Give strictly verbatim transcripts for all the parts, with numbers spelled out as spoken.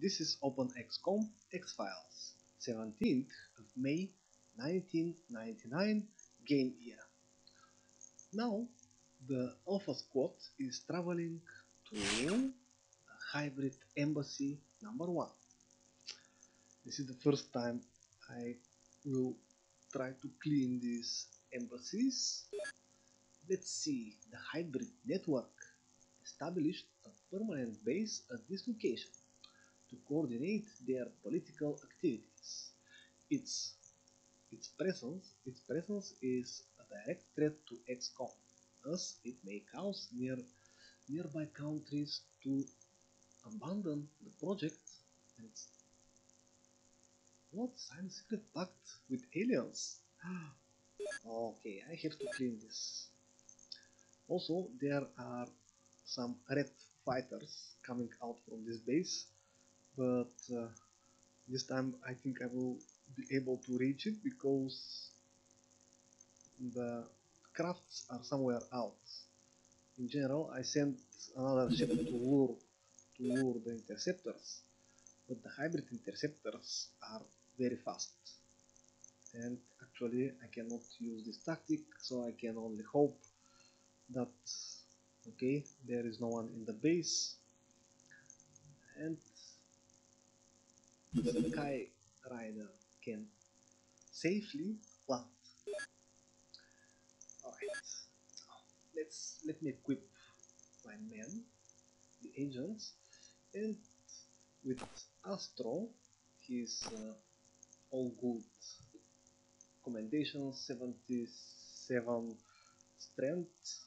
This is OpenXCom X-Files, seventeenth of May nineteen ninety-nine, game year. Now the Alpha Squad is traveling to Hybrid Embassy number one. This is the first time I will try to clean these embassies. Let's see, the hybrid network established a permanent base at this location to coordinate their political activities. Its, its, presence, its presence is a direct threat to X COM, as it may cause near, nearby countries to abandon the project and what? Sign a secret pact with aliens? Okay, I have to clean this. Also, there are some red fighters coming out from this base, but uh, this time I think I will be able to reach it because the crafts are somewhere out. In general, I sent another ship to lure, to lure the interceptors, but the hybrid interceptors are very fast, and actually I cannot use this tactic, so I can only hope that okay, there is no one in the base, and the Sky Rider can safely plant. Alright, let's let me equip my men, the agents, and with Astro, his uh, all good commendation, seventy-seven strength,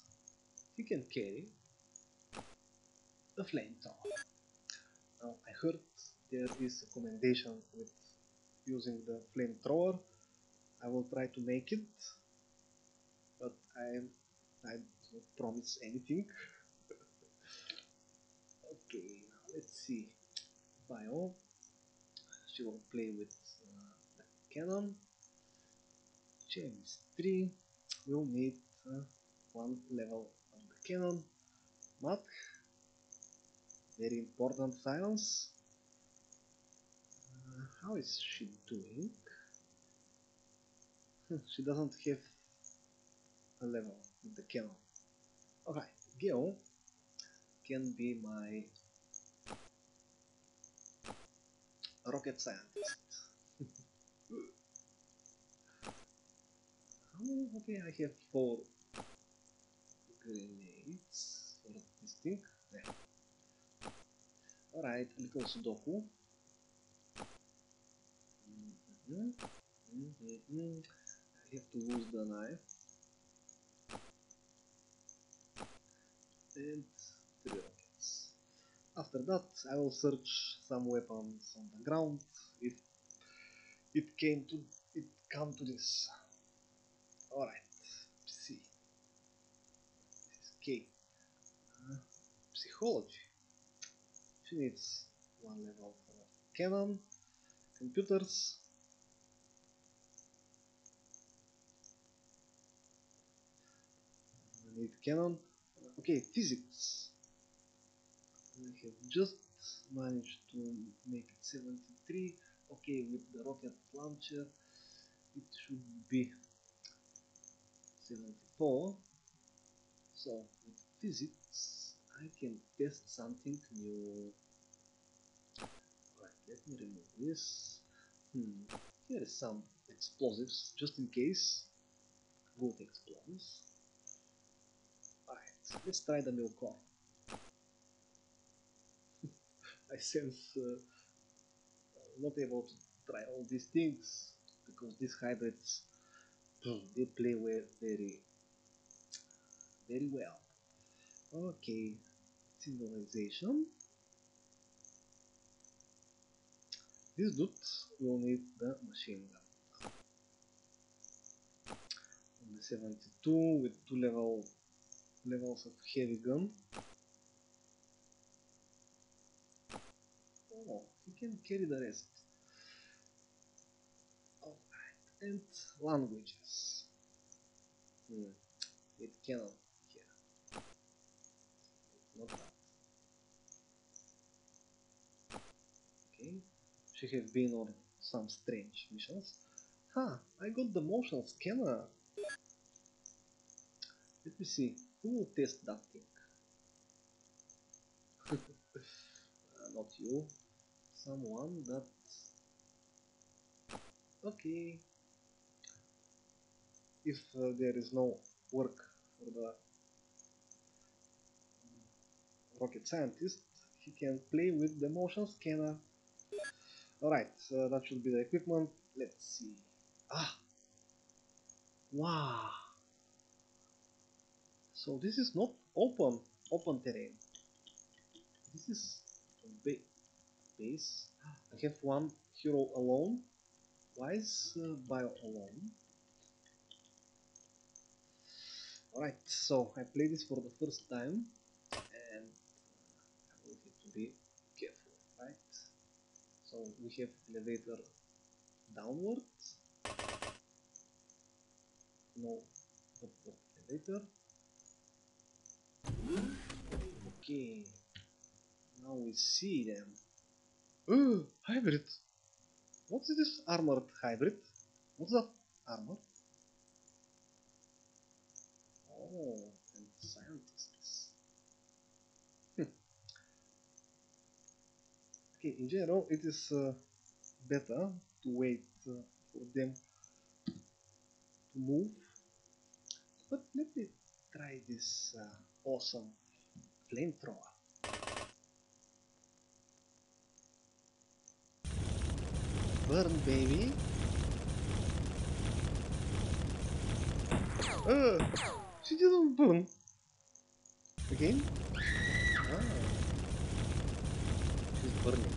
he can carry a flamethrower. Now I heard there is a commendation with using the flamethrower. I will try to make it, but I I don't promise anything. Okay, now let's see. Bio, she will play with uh, the cannon. Chemistry will need uh, one level on the cannon. Mat, very important science. Uh, how is she doing? She doesn't have a level with the cannon. Okay, Geo can be my rocket scientist. Oh, okay, I have four grenades for this thing. Yeah. Alright, a little Sudoku. Mm-hmm. Mm-hmm. I have to lose the knife. And three rockets. After that, I will search some weapons on the ground if it came to it come to this. Alright, see. This is Kate. Uh, psychology. She needs one level for cannon, computers. I need cannon. Okay, physics. I have just managed to make it seventy-three. Okay, with the rocket launcher, it should be seventy-four. So with physics, I can test something new. Alright, let me remove this. Hmm. Here is some explosives, just in case. Good explosives. Alright, let's try the milk core. I sense uh, not able to try all these things because these hybrids, they play well, very, very well. Okay, synchronization. This dude will need the machine gun. On the seventy-two with two level levels of heavy gun. Oh, he can carry the rest. Alright, and languages. Hmm. It cannot here. Not that. she has been on some strange missions. Huh, I got the motion scanner. Let me see, who will test that thing? uh, not you. Someone that... Okay. If uh, there is no work for the rocket scientist, he can play with the motion scanner. Alright, so that should be the equipment. Let's see. Ah! Wow! So this is not open, open terrain. This is ba base. I have one hero alone. Why is uh, Bio alone? Alright, so I play this for the first time and I will need to be careful, right? So we have elevator downwards, no upward elevator. Okay, now we see them. Oh, hybrid! What's this armored hybrid? What's that armor? Oh, and scientists. Hm. Okay, in general, it is uh, better to wait uh, for them to move. But let me try this uh, awesome flamethrower. Burn, baby! Uh, she didn't burn! Again? Ah. She's burning.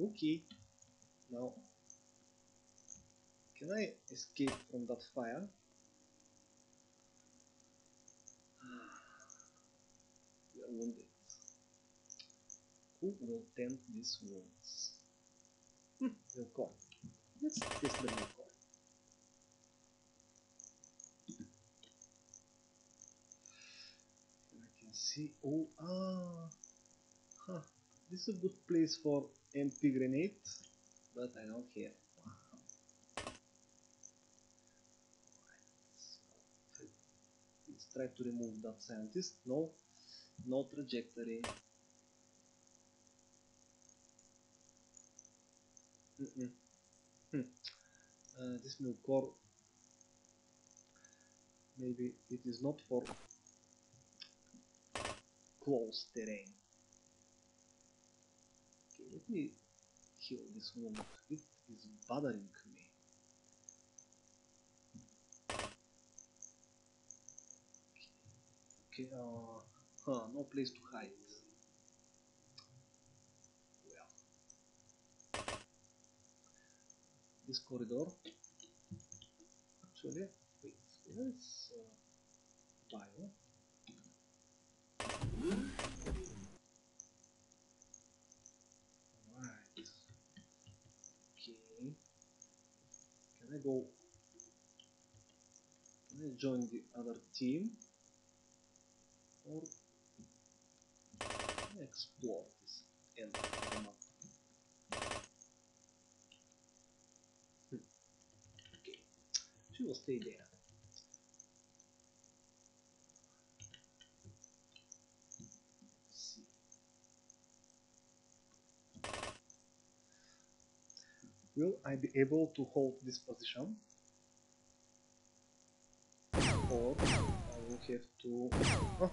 Okay. Now, can I escape from that fire? We are wounded. Who will tend these wounds? Hmm, milk core. Let's test the milk core. I can see. Oh, ah, huh. This is a good place for M P grenade, but I don't care. Wow. Right. Let's try to remove that scientist. No, no trajectory. Mm-mm. Hmm. Uh, this milk core, maybe it is not for close terrain. Okay, let me heal this wound. It is bothering me. Okay, okay uh, huh, no place to hide. This corridor, actually, wait, yes, uh, Bio. Alright, okay, can I go, can I join the other team, or can I explore this end of the map? She will stay there. Let's see. Will I be able to hold this position? Or I will have to... Oh.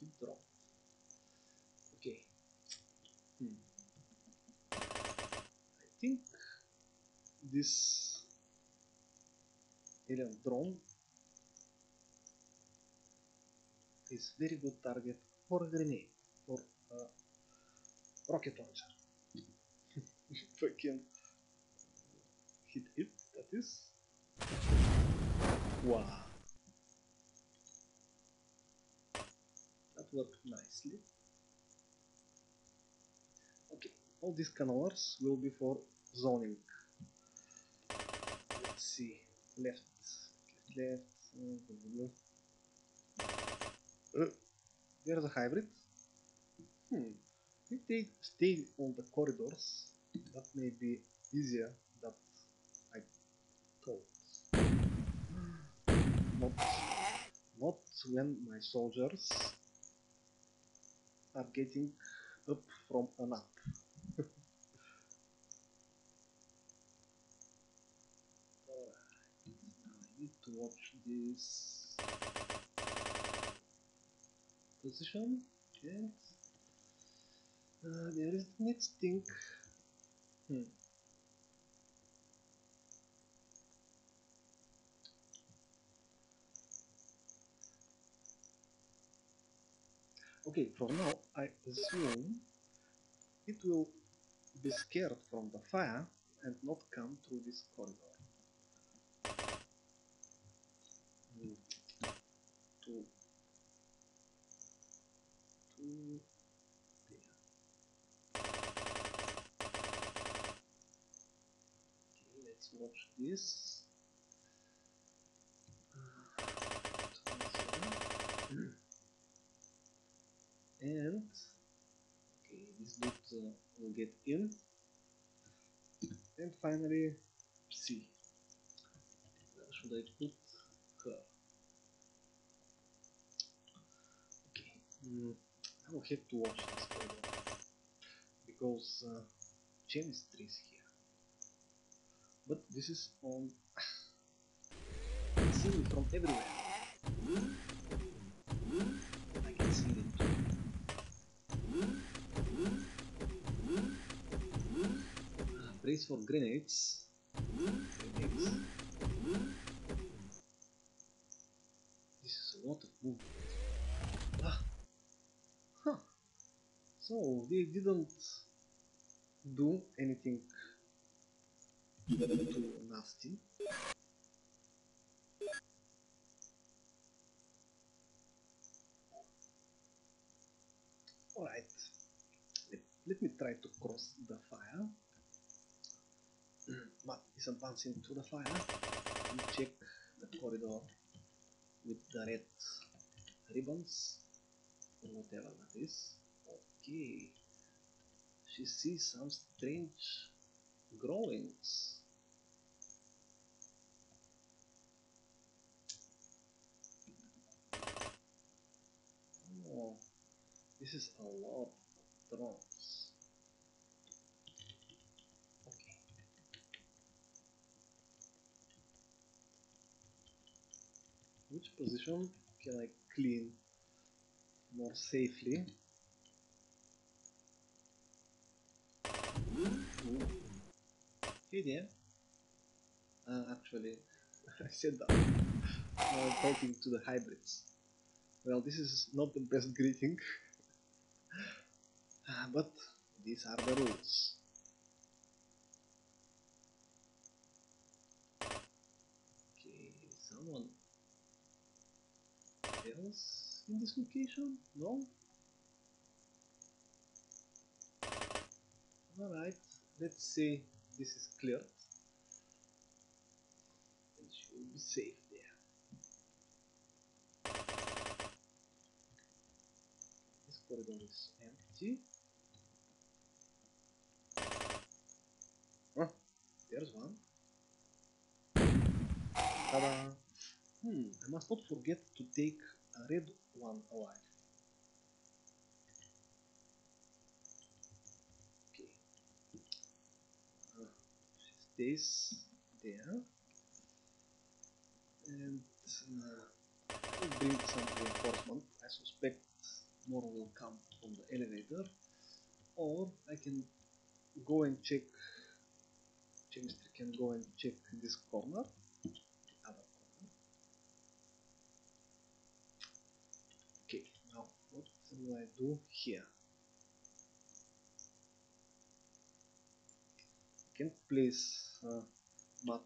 He dropped. Okay. Hmm. I think this alien drone is very good target for a grenade, for a rocket launcher. If I can hit it, that is. Wow. That worked nicely. Okay, all these canards will be for zoning. Let's see. Left. Left. Left. Uh, there's a hybrid. Hmm. If they stay on the corridors, that may be easier than I thought. Not, not when my soldiers are getting up from a nap. To watch this position, and uh, there is the next thing. Hmm. Okay, for now I assume it will be scared from the fire and not come through this corridor. Two. Two. There. Okay, let's watch this. And okay, this bit uh, will get in. And finally, C. Where should I put her? Mm, I will have to watch this corridor because uh, Chemistry is here, but this is on I can see it from everywhere. I can see it too. Uh, brace for grenades. Grenades. This is a lot of movement. So they didn't do anything too nasty. Alright, let, let me try to cross the fire. Mat is advancing to the fire. We check the corridor with the red ribbons or whatever that is. Okay, she sees some strange growings. Oh, this is a lot of drones. Okay. Which position can I clean more safely? Ooh. Hey there. Uh, actually, I said that. I'm uh, talking to the hybrids. Well, this is not the best greeting, uh, but these are the rules. Okay, someone else in this location? No? Alright. Let's say this is cleared, and she will be safe there. This corridor is empty. Oh, there's one. Ta-da! Hmm, I must not forget to take a red one alive. This there, and uh, I'll bring some reinforcement. I suspect more will come from the elevator, or I can go and check. Chemistry can go and check this corner, the other corner. Okay, now what will I do here? Can place uh, Mat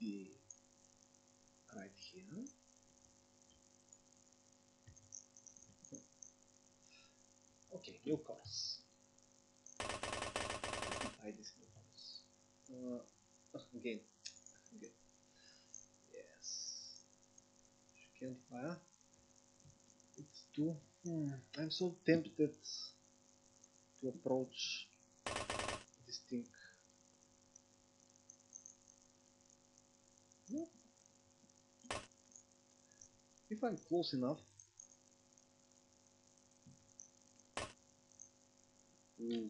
the right here. Okay, new cars. Buy this new cars. Uh, again, again. Yes. Purifier. It's two. Hmm. I'm so tempted to approach this thing. Nope. If I'm close enough. Mm.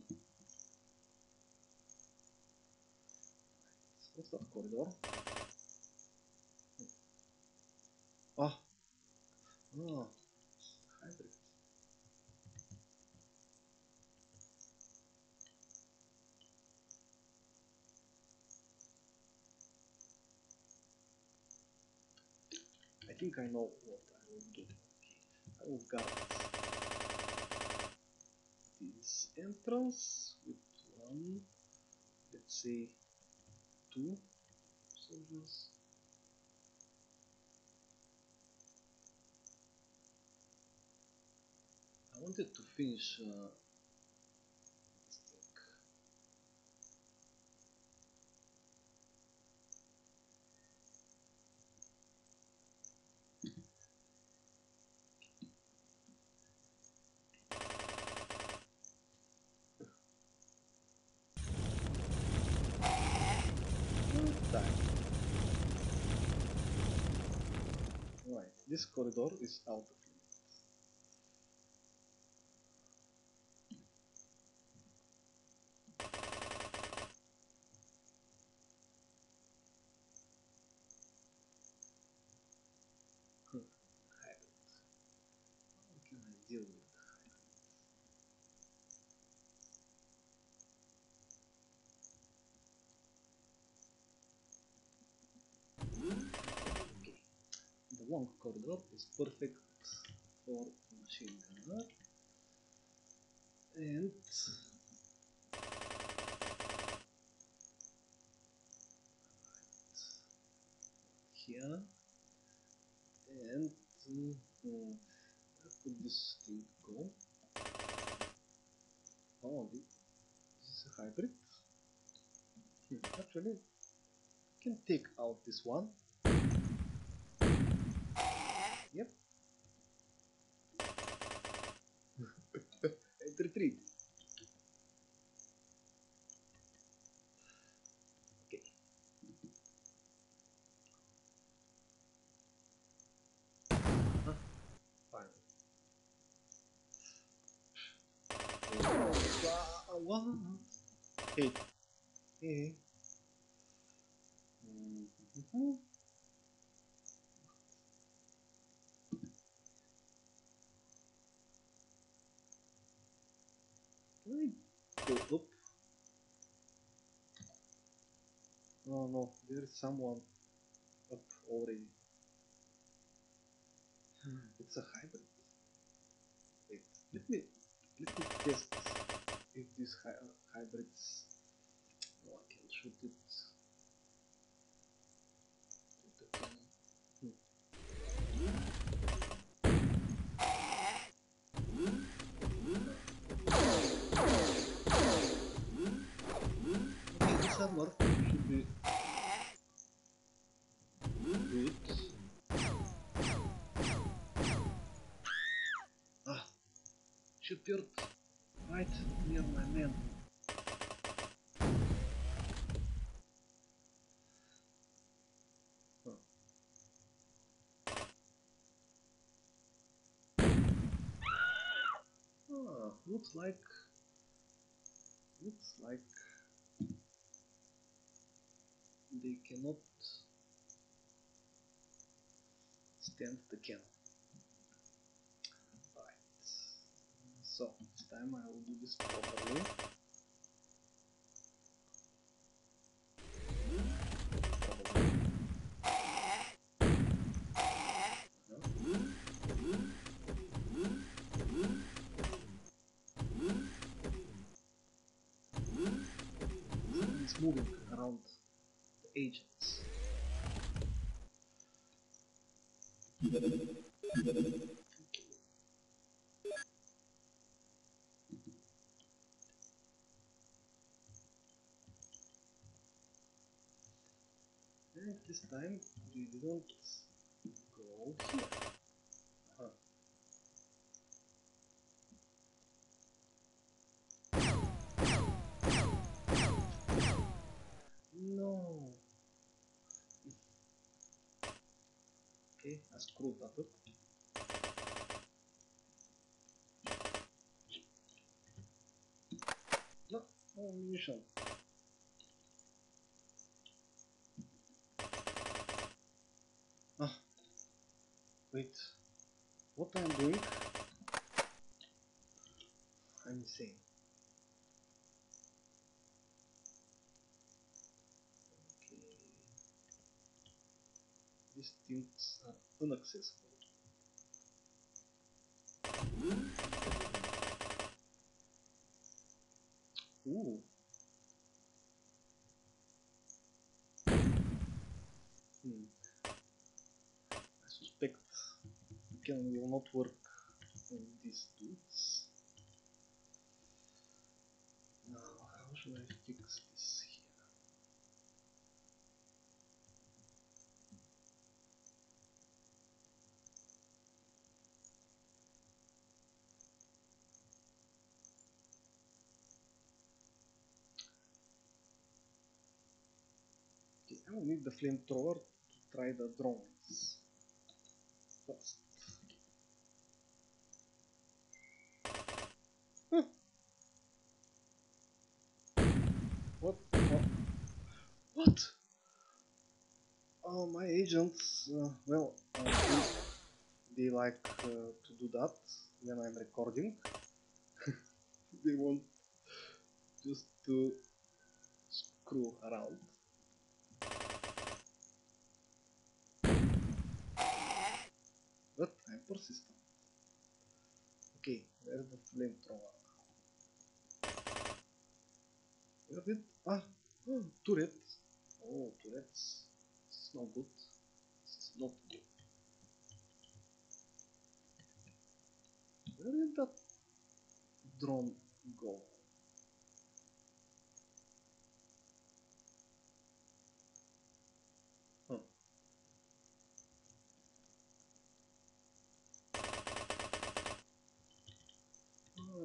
What's that corridor? Ah! Ah! It's the hybrid. I think I know what I will do. I will guard this entrance with one, let's say, two soldiers. I wanted to finish uh, this thing. Right, this corridor is out of limits. Hybrid. How can I deal with it? Long corridor is perfect for machine gunner, and here, and uh, where could this thing go? Oh, this is a hybrid. Actually, I can take out this one. Yep. And retreat. Okay. Huh? Fine. Hey. Hey. Mm-hmm. Oop. No, no, there is someone up already. It's a hybrid. Wait, let me let me test if these hy hybrids. No, I can shoot it. Armor should be good. Ah, she appeared right near my man. Huh. Ah, looks like looks like they cannot stand the cannon. Alright, so this time I will do this properly. No. It's moving around agents. And this time we don't go here. Uh-huh. No. Okay, I screwed that up. No, no ammunition. Ah, wait. What I'm doing? I'm insane. These things are inaccessible. Ooh. Hmm. I suspect we can will not work on these dudes. Now, how should I fix this? I will need the flamethrower to try the drones first. Huh. What? What? What? Oh, my agents, uh, well, uh, they like uh, to do that when I'm recording. They want just to screw around. But I'm persistent. Okay, where's the flamethrower? Where did... Ah! Oh, turrets! Oh, turrets. This is not good. This is not good. Where did that drone go?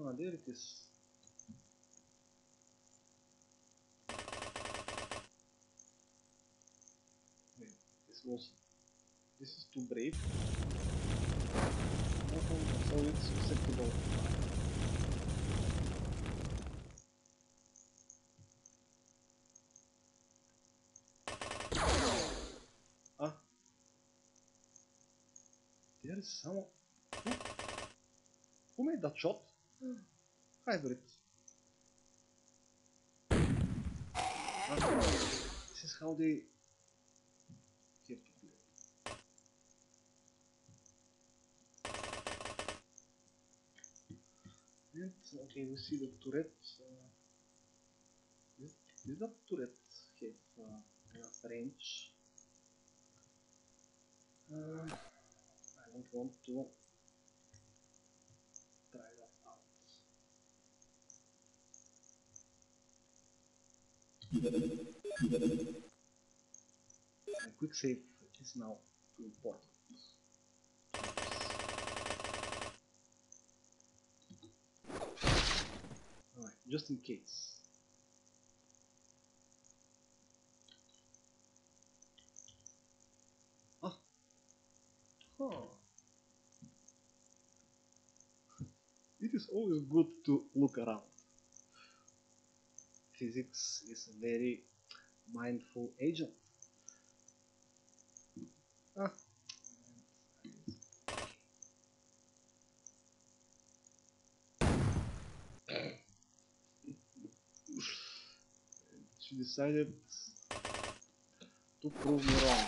Ah, there it is. Wait, this was... This is too brave. So it's susceptible. Ah. There is someone... Who? Who made that shot? Hybrid. Ah, this is how they get to play. And okay, we see the turret. Uh, did that turret have uh, enough range? Uh, I don't want to. A quick save is now too important. Alright, just in case. Ah! Huh. It is always good to look around. Physics is a very mindful agent. Ah. She decided to prove me wrong.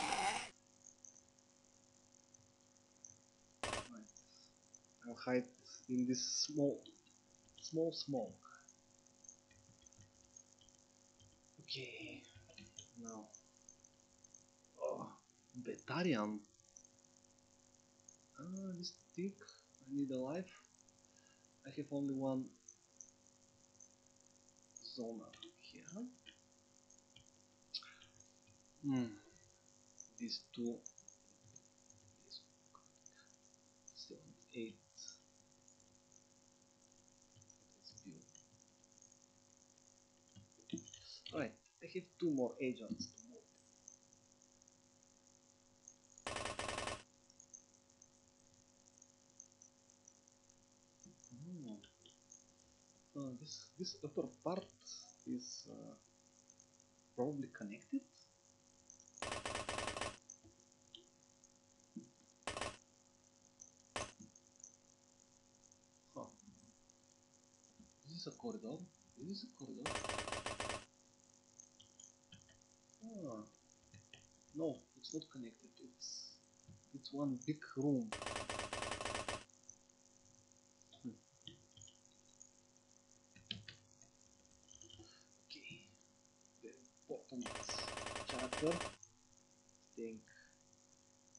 Right. I'll hide in this small, small smoke. Okay, now, oh, Batarian, ah, this thing, I need a life, I have only one zona here, hmm, these two, these eight. Let's build. Alright, I have two more agents to move. Mm. Uh, this, this upper part is uh, probably connected. A corridor. Is this a corridor? Ah. No, it's not connected. It's it's one big room. Hmm. Okay. The important chapter. Think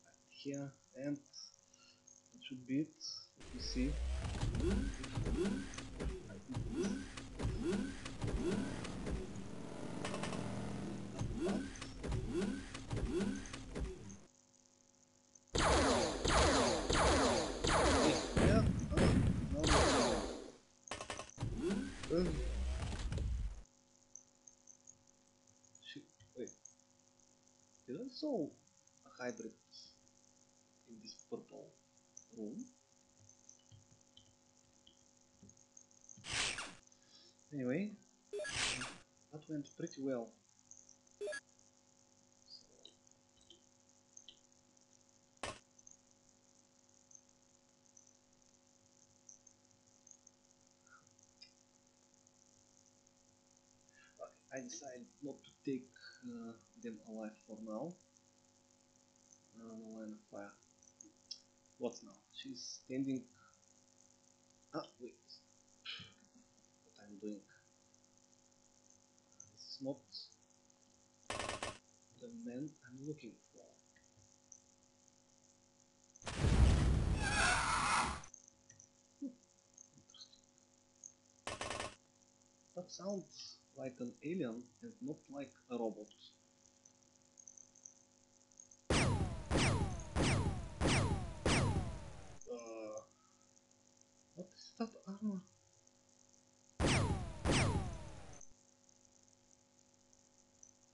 right here, and that should be it. Let me see. So a hybrid in this purple room. Anyway, that went pretty well. Okay, I decided not to take uh, them alive for now. Line of fire. What now? She's standing. Ah, wait. What I'm doing? This is not the man I'm looking for. Hmm. Interesting. That sounds like an alien and not like a robot. That armor.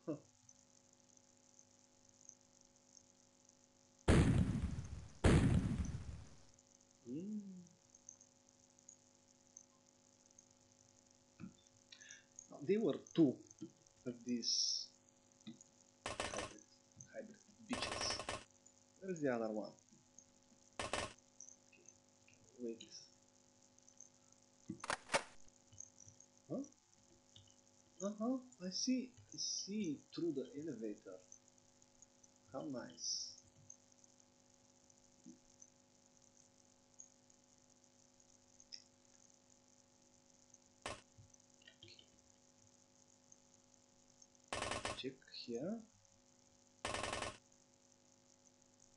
Huh. Mm. Now, there were two of these hybrid, hybrid bitches. Where's the other one? Okay. Wait. Uh-huh, I see, I see through the elevator. How nice. Check here.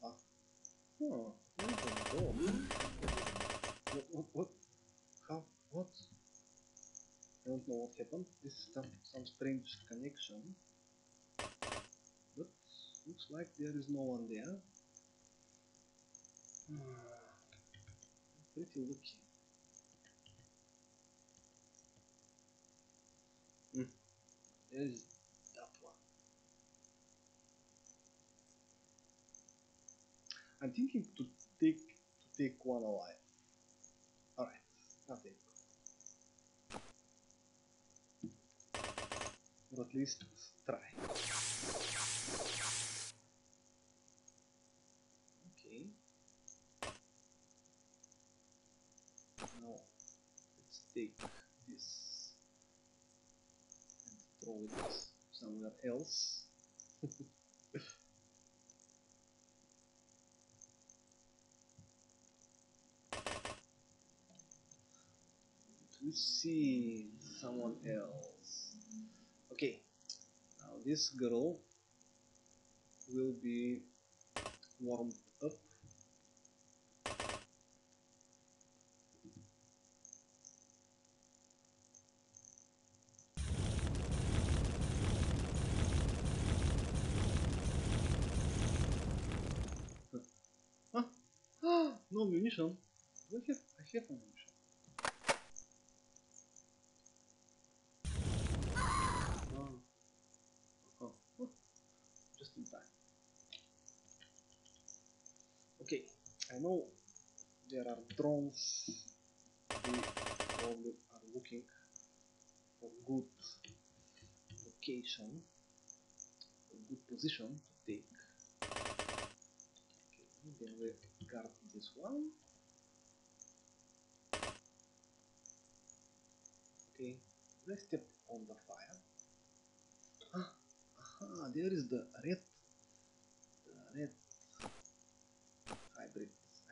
Ah, oh, there's a door. What, what, what? How, what? I don't know what happened. This is some, some strange connection. But looks like there is no one there. I'm pretty lucky. Mm. There is that one. I'm thinking to take to take one alive. Alright, nothing. Or at least try. Okay. Now let's take this and throw it somewhere else. We see someone else. Okay, now this girl will be warmed up. Huh? No munition. Look at I hear from you. Okay, I know there are drones who probably are looking for good location, a good position to take. Okay, then we guard this one. Okay, let's step on the fire. Ah, aha, there is the red, the red.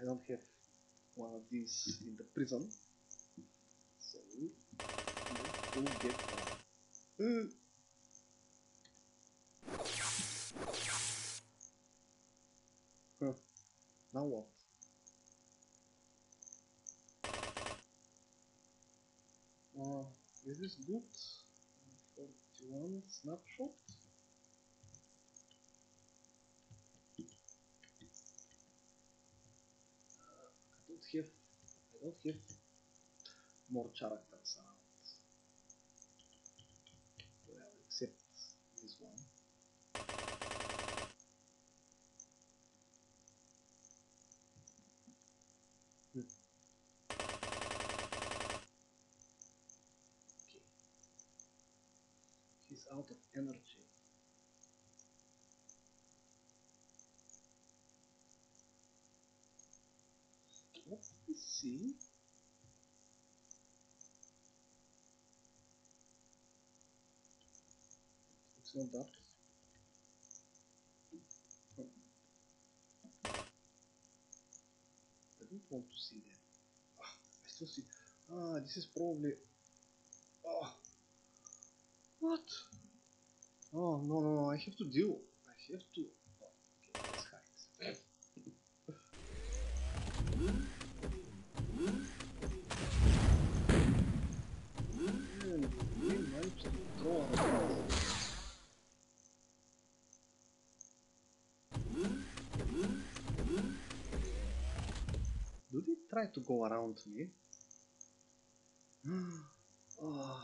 I don't have one of these in the prison, so we'll get one. Huh. Now what? Uh, is this good? forty-one snapshot? I don't have more characters around. Well, except this one. Hmm. Okay. He's out of energy. See, it's not that. Oh. I don't want to see that. Ah, I still see. Ah, this is probably. Oh, what? Oh no no no! I have to deal. I have to. Oh, okay, let's hide. Try to go around me. Oh,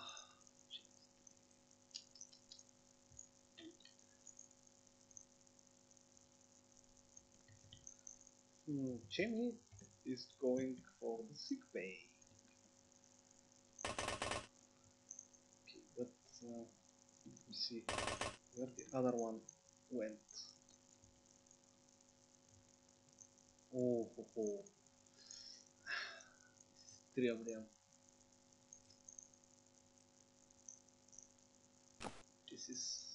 hmm, Jamie is going for the sick bay. Okay, but uh, let me see where the other one went. Oh, ho, ho. Three of them. This is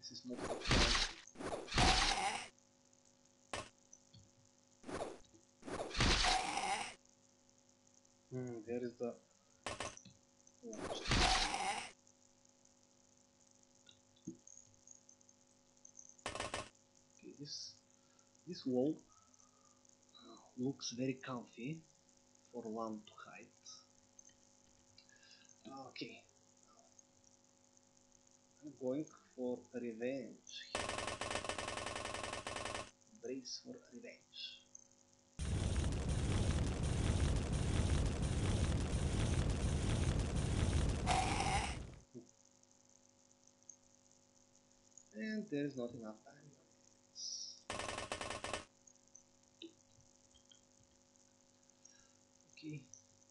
this is not optional. Hmm, there is the launch. Okay, this this wall looks very comfy for one to hide. Okay, I'm going for revenge here. Brace for revenge. And there is not enough time.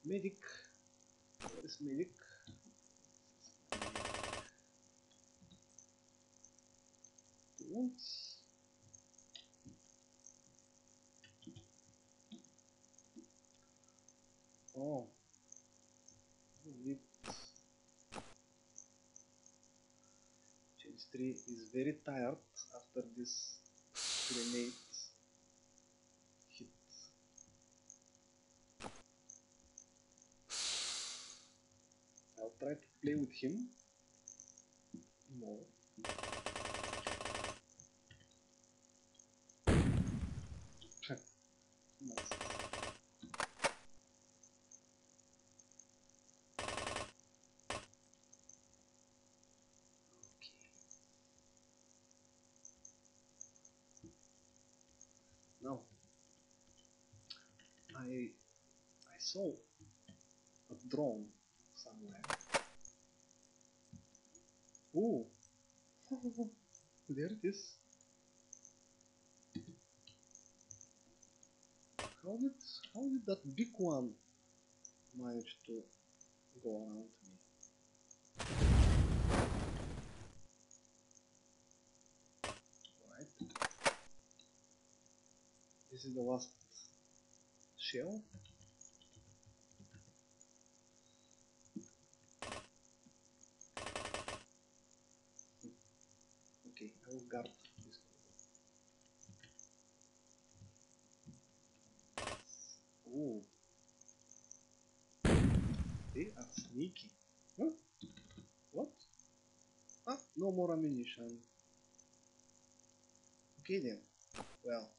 Medic, where is medic? Two wounds. Oh, Change three is very tired after this grenade. Try to play with him more. Nice. Okay. Now I I saw a drone somewhere. Ooh. There it is. How did how did that big one manage to go around me? Alright. This is the last shell. Okay, I will guard this. Oh, they are sneaky. Huh? What? Ah, no more ammunition. Okay then. Well.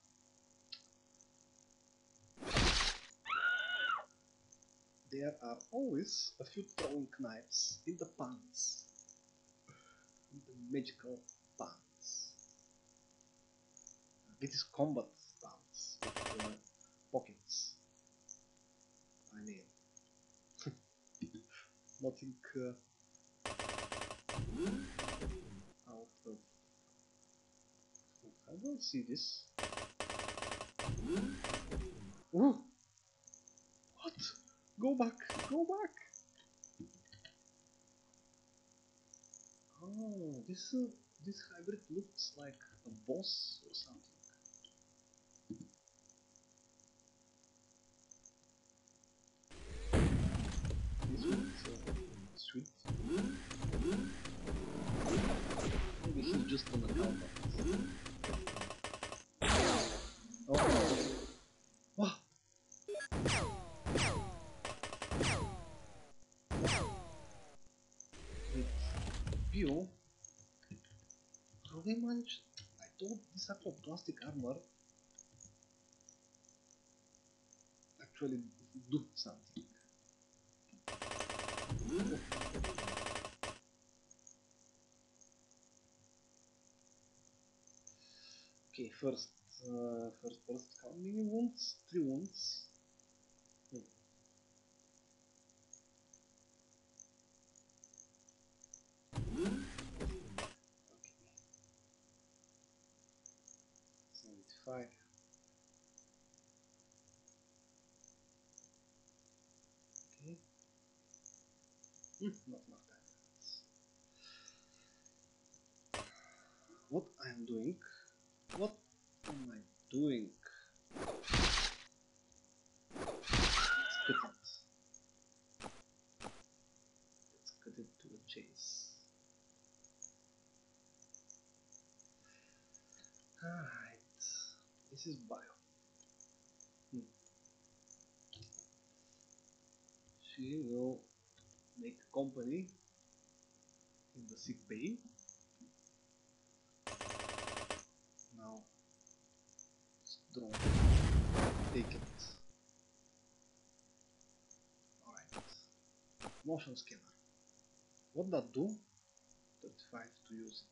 There are always a few throwing knives in the pants. In the magical pants. It is combat pants with uh, pockets. I mean, nothing uh, out of. I don't see this. Ooh. What? Go back, go back! Oh, this, uh, this hybrid looks like a boss or something. This one's uh, sweet. Maybe he's just on the counter. Oh. Wow. How they managed? I thought this aquaplastic armor actually do something. Oh. Okay, first, uh, first, first, how many wounds? Three wounds. Okay. seventy-five. Okay. Mm, not much time. What I am doing? What am I doing? Let's cut it. Let's cut it to the chase. Alright, this is Bio. Hmm. She will make company in the sick bay. Now, drone, take it. Alright, motion scanner. What that do? thirty-five to use it.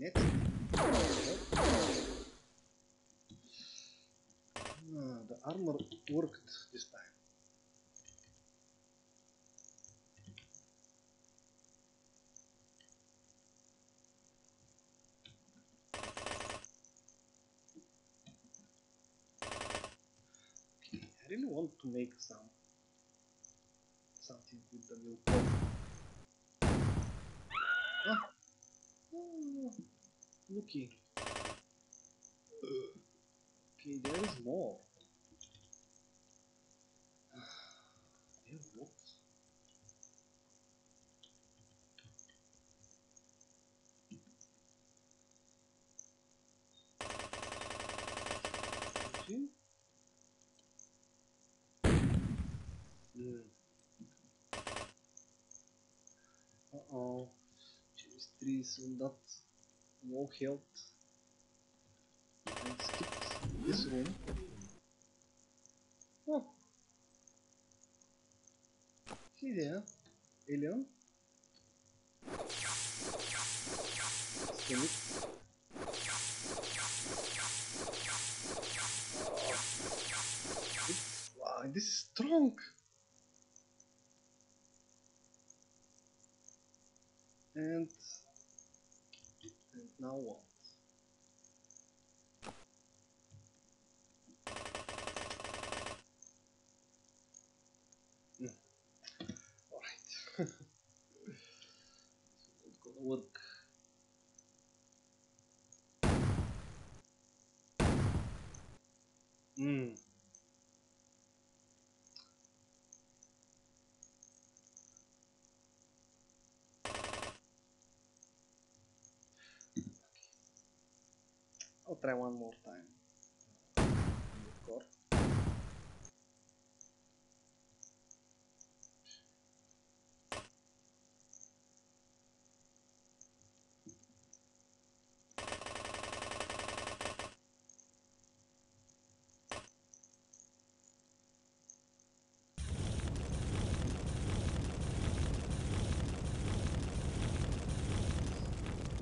Next. Ah, the armor worked this time. Okay, I really want to make some something with the milk core. Ah. Oh, looky. Okay, there is more. There what? Okay. Mm. Uh oh. Trees on that wall health and skip this room. Oh. See there, Elerium. Wow, this is strong. And, and now what? Mm. All right, it's not gonna work. Hmm. I'll try one more time. Milk Core.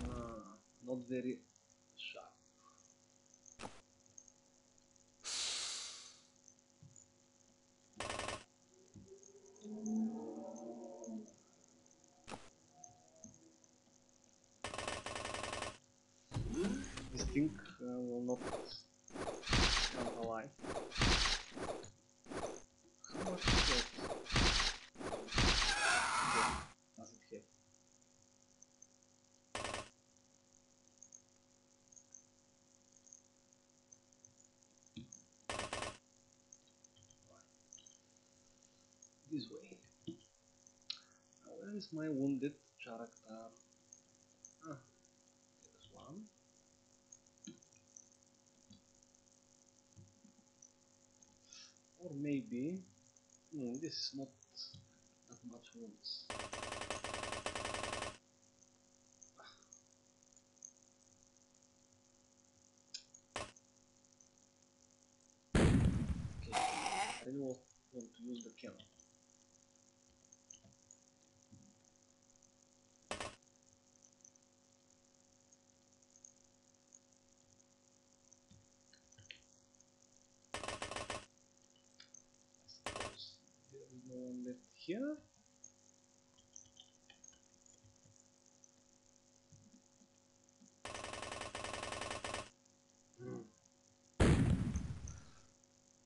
Ah, not very. I think I will not come alive. How much is that? Does it have? This way. Now where is my wounded character? Ah, there's one. Or maybe, mm, this is not that much wounds. Okay, I really want to use the cannon. Here. Mm. Put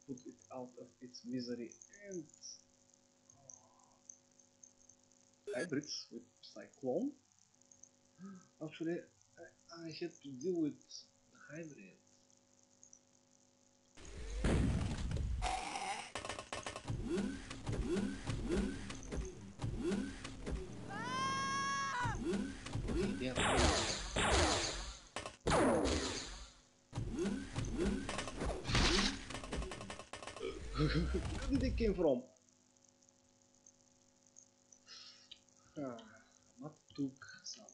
it out of its misery and hybrids with Cyclone. Actually, I, I had to deal with the hybrid. Where did it came from? Ah, Mat took some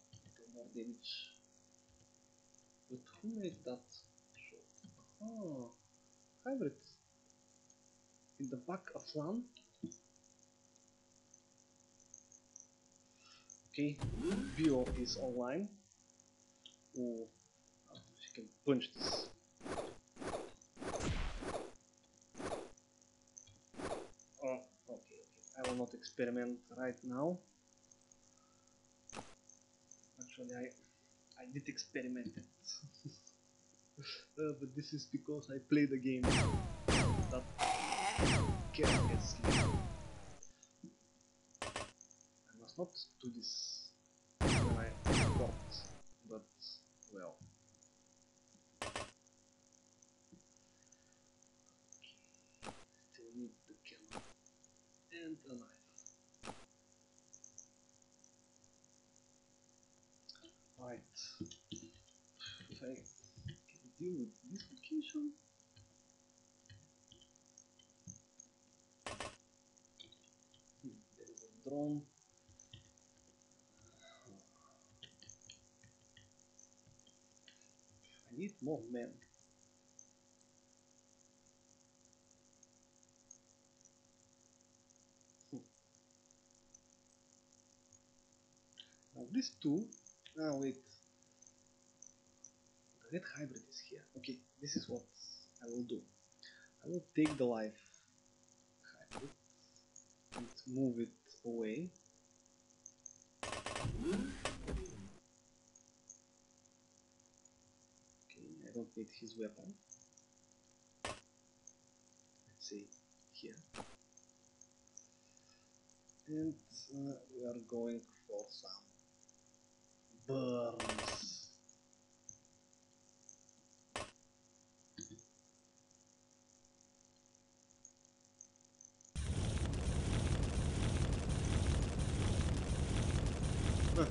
more damage. But who made that shot? Oh, hybrid. In the back of one. Okay, Bio is online. Oh, she can punch this. I will not experiment right now. Actually, I I did experiment it, uh, but this is because I played the game. That carelessly. I must not do this when I got, but well. Still need the camera. And a knife. Right. If I can deal with this location. Hmm, there is a drone. I need more men. these two. Ah, wait. The red hybrid is here. Okay, this is what I will do. I will take the life hybrid and move it away. Okay, I don't need his weapon. Let's see here. And uh, we are going for some burns. Huh.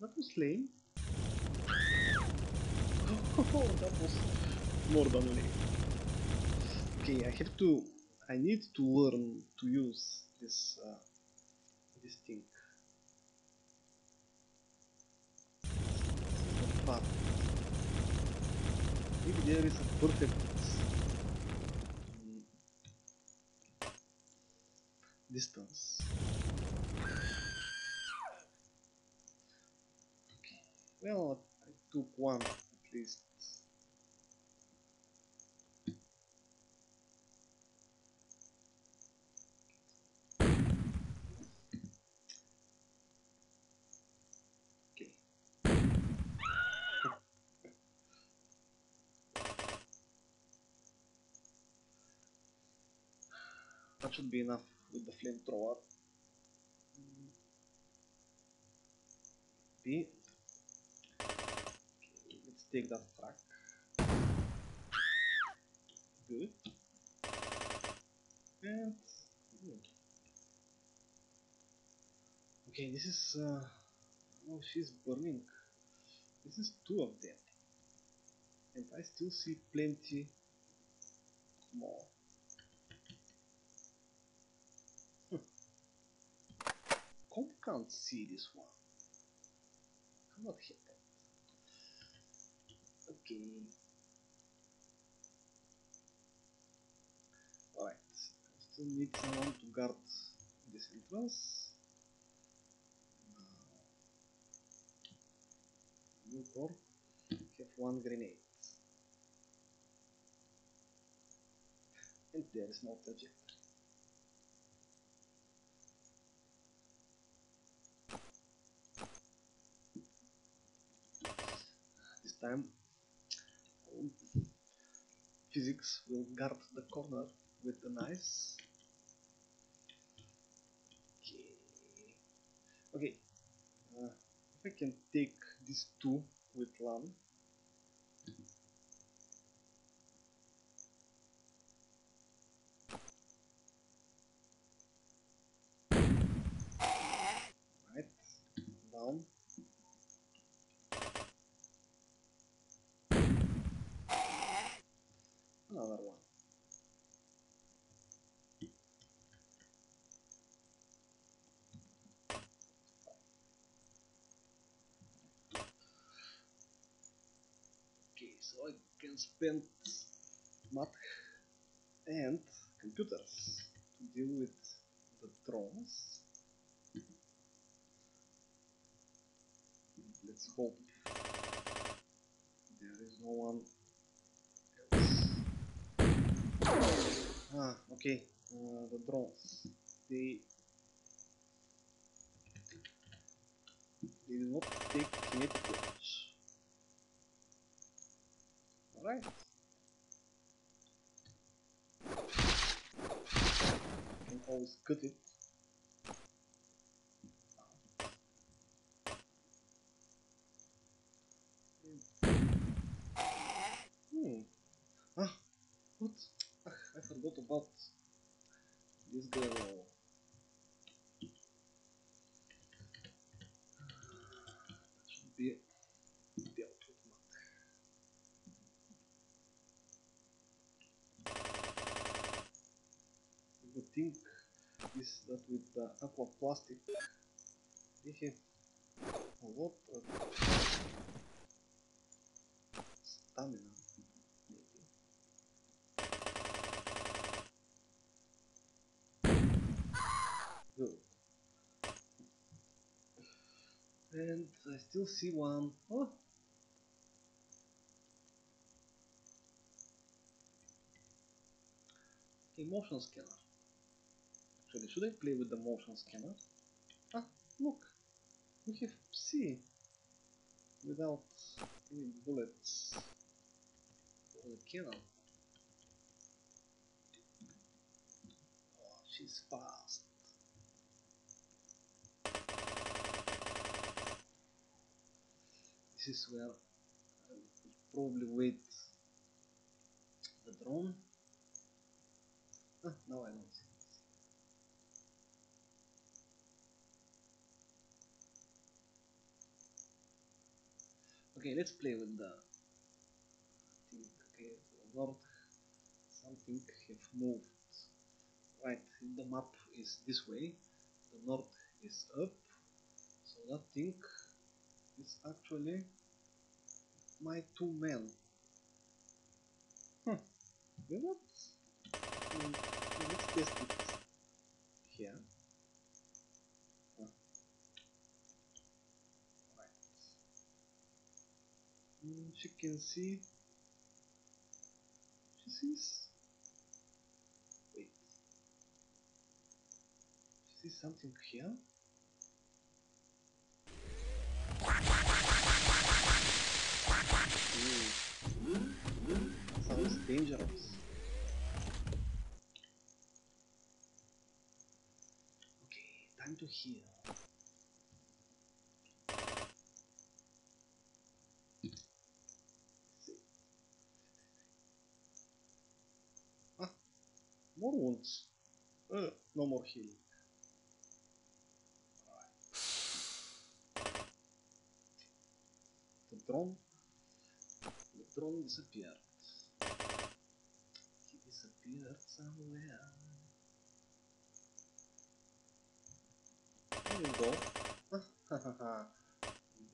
That was lame. Oh, that was more than lame. Okay, I have to. I need to learn to use this uh, this thing. Far. If there is a perfect. Um, distance. Okay. Well, I took one at least. That should be enough with the flamethrower. B. Okay, let's take that track. Good. And good. Okay, this is. Uh, oh, she's burning. This is two of them, and I still see plenty more. I can't see this one. Cannot hit that. Okay. Alright. I still need someone to guard this entrance. Milk Core. Have one grenade. And there is no object. Time um, Physics will guard the corner with the knives. Okay, okay. Uh, if I can take these two with one. Right, down. Another one. Okay, so I can spend Mat and computers to deal with the drones. Let's hope there is no one. Ah, okay, uh, the drones, they, they do not take kinetic damage. Alright. You can always cut it. Hmm. Ah, what? I forgot about this girl. That should be dealt with now. The thing is that with the aqua plastic, they have a lot of stamina. I still see one. Oh. Okay, motion scanner. Actually, should I play with the motion scanner? Ah, look, we have C without any bullets or the cannon. Oh, she's fast. This is where I could probably wait the drone. Ah, no, I don't see. Okay, let's play with the thing. Okay, Lord, something have moved. Right, the map is this way, the north is up, so that thing is actually my two men. Huh, you know what? Let's test it here. She can see. She sees. Wait. She sees something here. Mm. Sounds dangerous. Okay, time to heal. More wounds. Uh, no more healing. Right. The drone. The drone disappeared. He disappeared somewhere. There you go.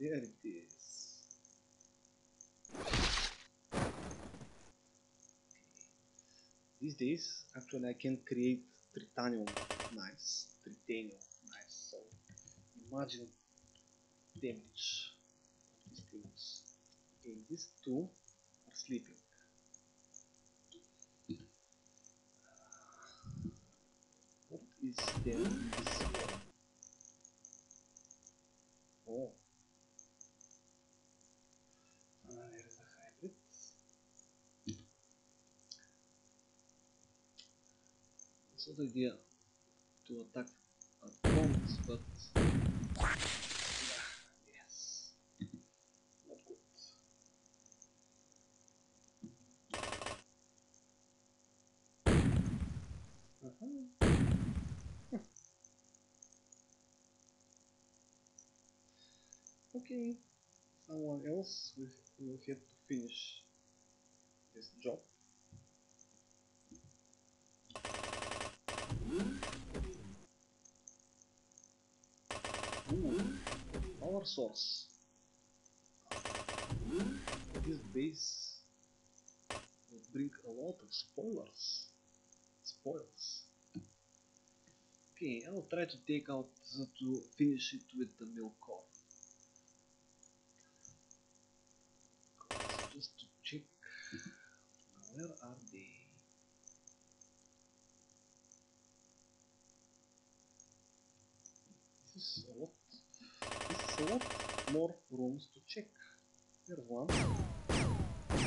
There it is. These days, actually, I can create titanium knives, titanium knives, so imagine damage of these things. Okay, these two are sleeping. Uh, what is there in this one? Oh. Uh, there is a hybrid. It's not idea to attack at once, but yeah, yes, not good. Uh-huh. Huh. Okay, someone else will will have to finish this job. Power source. This base will bring a lot of spoilers. Spoils. Okay, I'll try to take out uh, to finish it with the milk core. Just to check. Where are they? This is a lot. This is a lot more rooms to check. There's one. Right.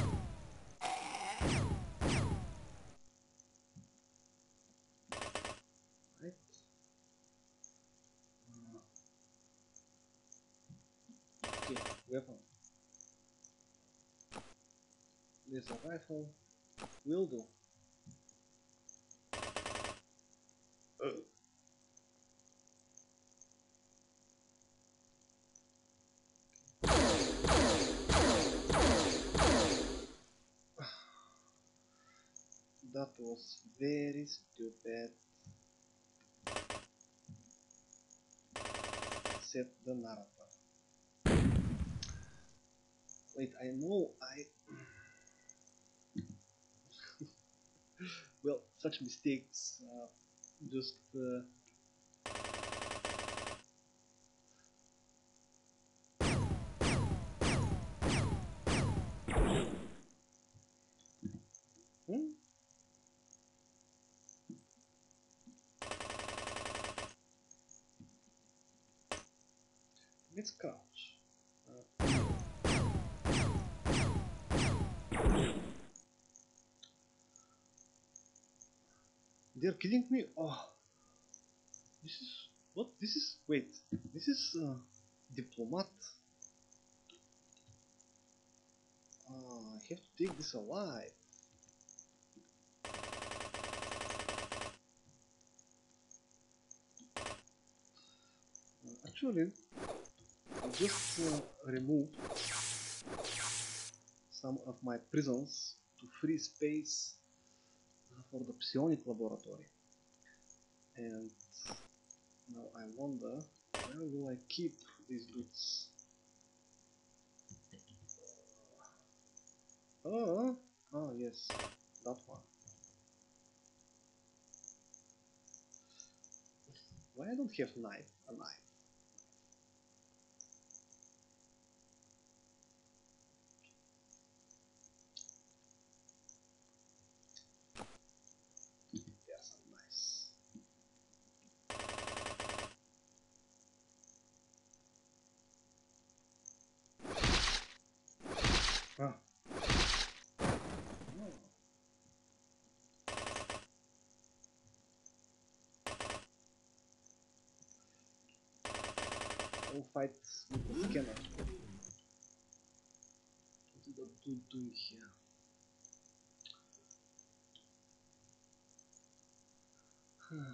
Okay, weapon. There's a rifle. Will do. Uh. That was very stupid. Set the narrator. Wait, I know I... well, such mistakes uh, just... Uh... It's college. Uh, they're killing me. Oh, this is what? This is wait. This is uh, diplomat. Uh, I have to take this alive. Actually, I'll just uh, remove some of my prisons to free space for the psionic laboratory. And now I wonder, where will I keep these dudes? Oh, oh yes, that one. Why I don't have knife? A knife. Ah. Oh. I'll fight with the scanner. What did I do doing here?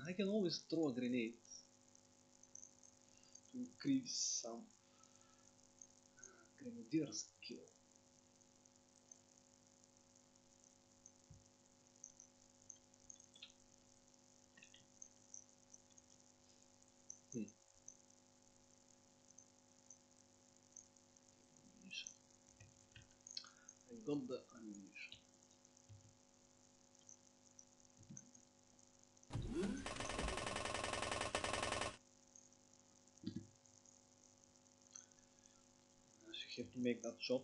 I can always throw a grenade to increase some grenadier skill. Got the ammunition. I should have to make that shot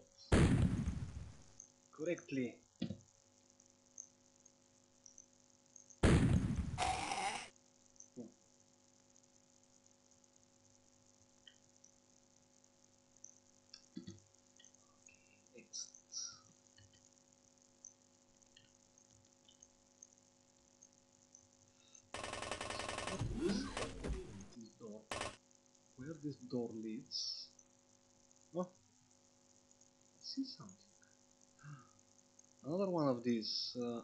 correctly. This door leads. Oh, I see something. Another one of these uh,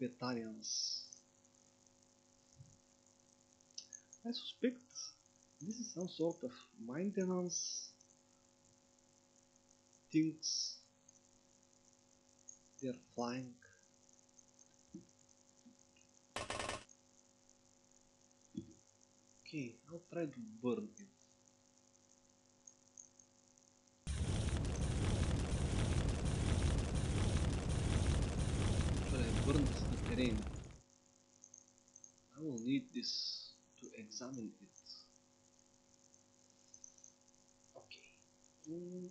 Batarians. I suspect this is some sort of maintenance things. They're flying. Okay, I'll try to burn it. But I burned the terrain. I will need this to examine it. Okay. Mm.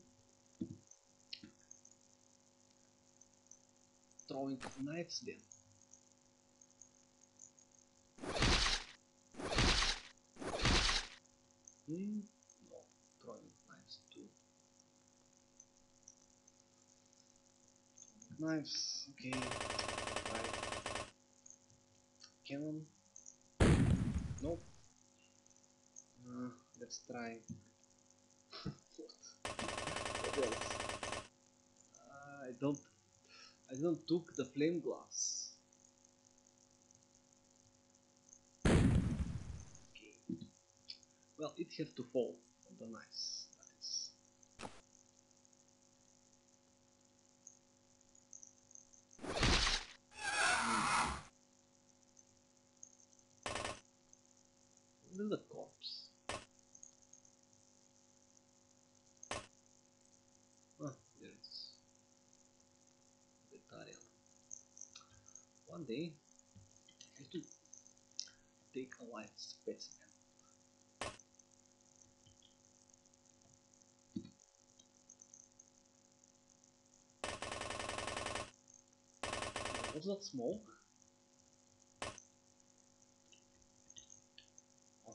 Throwing knives then. Mm. No, throwing knives too. Knives, okay. Right. Cannon. Nope. Uh, let's try. What? What else? Uh, I don't. I don't took the flame glass. Well, it has to fall on the knives, that is. Mm. There's a corpse. Ah, there it is. Batarian. One day, I have to take a live specimen. Was that smoke? Oh.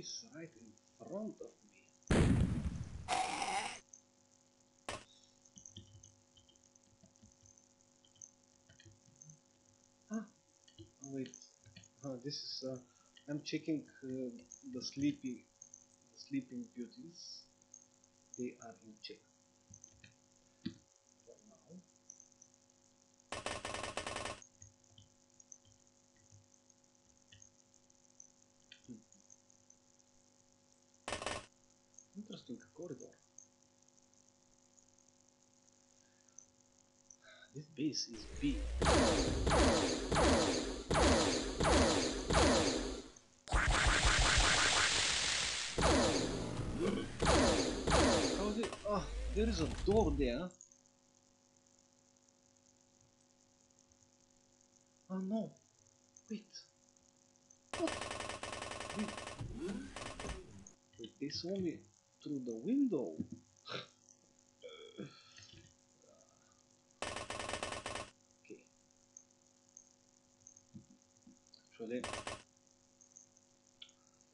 is right in front of me. Ah, wait. Uh, this is. Uh, I'm checking uh, the sleepy, the sleeping beauties. They are in check. Interesting corridor. This base is big. How did, oh, there is a door there. Oh no. Wait. What? Wait, they saw me through the window. Okay. Actually,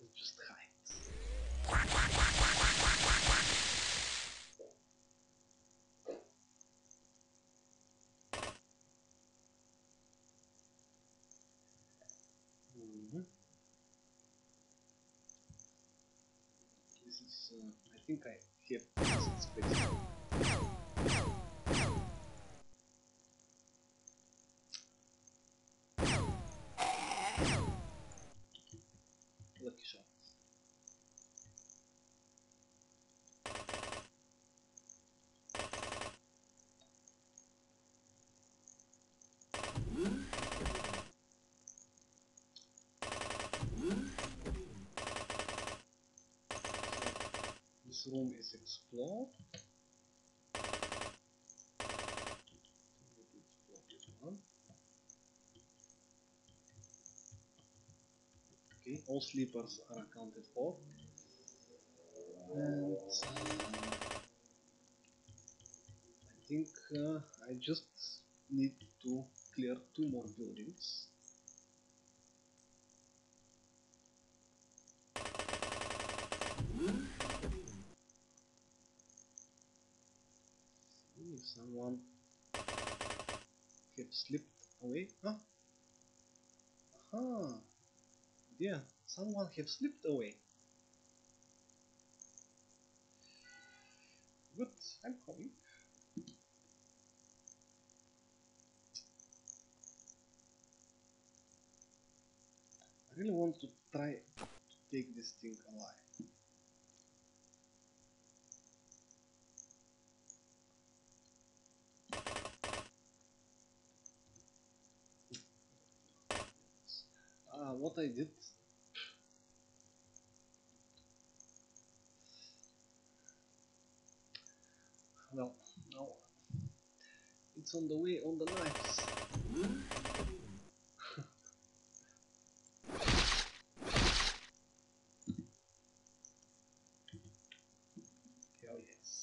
it just hides. Mm-hmm. This is, uh, I think I have this space. Lucky shot. Room is explored. Okay, all sleepers are accounted for. And I think uh, I just need to clear two more buildings. Someone kept slipped away, huh? Aha! Yeah, someone have slipped away. Good, I'm coming. I really want to try to take this thing alive. What I did, well, now it's on the way on the knives. Oh yes.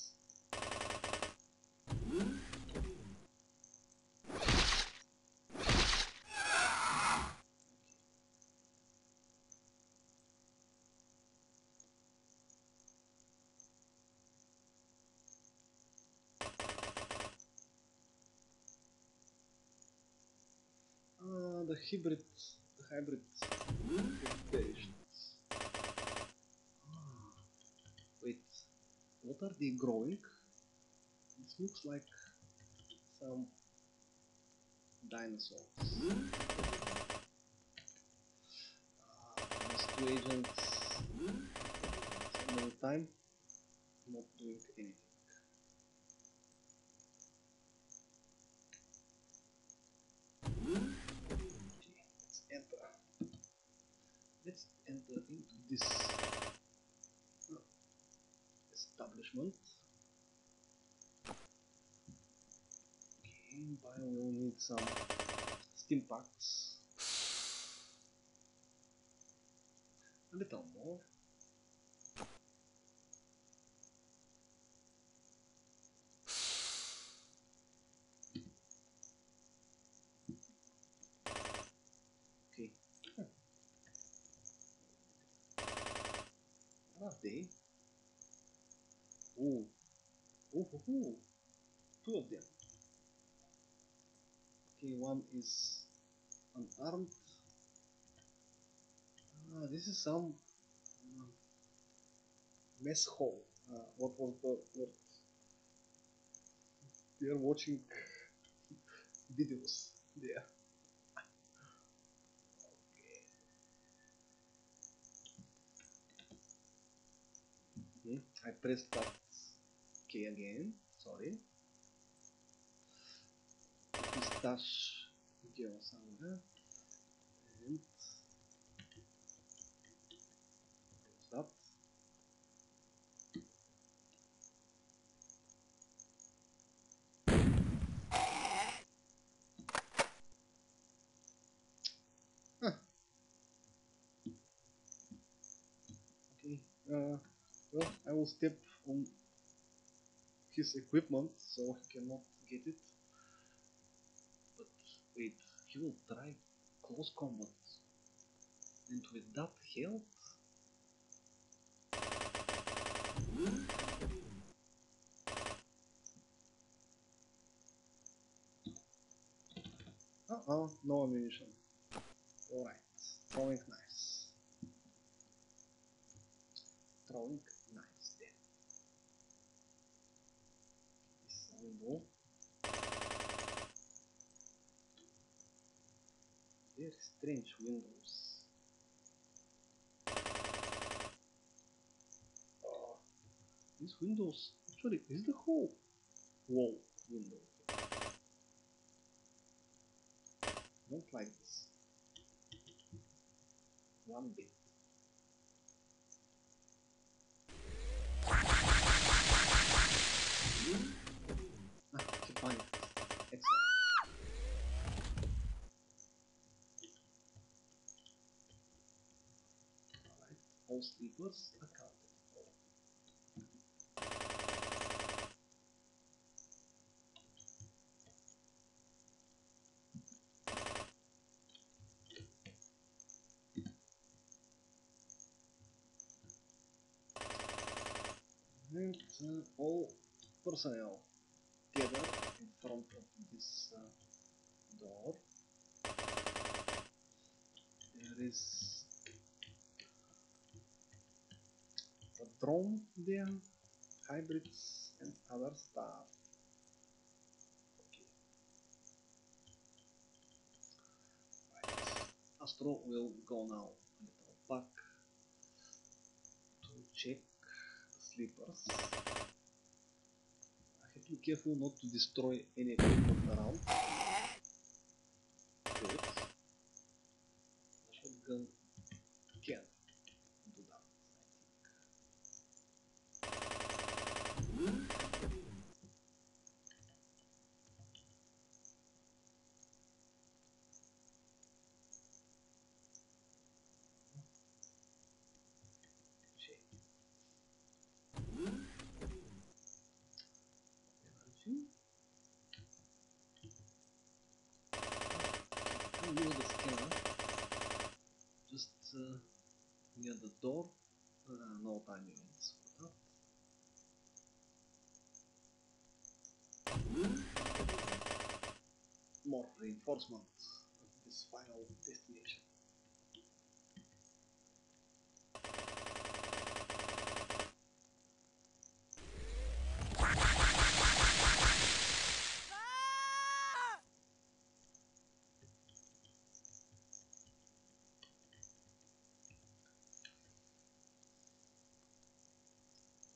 The hybrid, the hybrid perished. Ah, wait, what are they growing? This looks like some dinosaurs. Ah, these two agents, so many time, not doing anything. Let's enter into this uh, establishment. Okay, Bio will need some steam packs. A little more. they... Ooh. Ooh, ooh, ooh. Two of them. Okay, one is unarmed. Ah, this is some uh, mess hall. Uh, what was the word? They are watching videos there. Okay. Okay. I pressed that K again. Sorry. Pistache Geo somewhere. And that. Huh. Okay. Uh, well, I will step on his equipment, so he cannot get it. But wait, he will try close combat, and with that help. Uh-oh, no ammunition. Alright, throwing knives. Throwing knives then. This is a window. Very strange windows. These windows, actually, this is the whole wall window. Not like this. One bit. Ah, keep on it. Excellent. Alright, all sleepers are counted. And uh, all personnel gather in front of this uh, door. There is a drone there, hybrids and other stuff. Okay. Right. Astro will go now a little back to check sleepers. I have to be careful not to destroy any equipment around. Good. The shotgun can do that, I think. Uh, near the door, uh, no time units for that. More reinforcement at this final destination.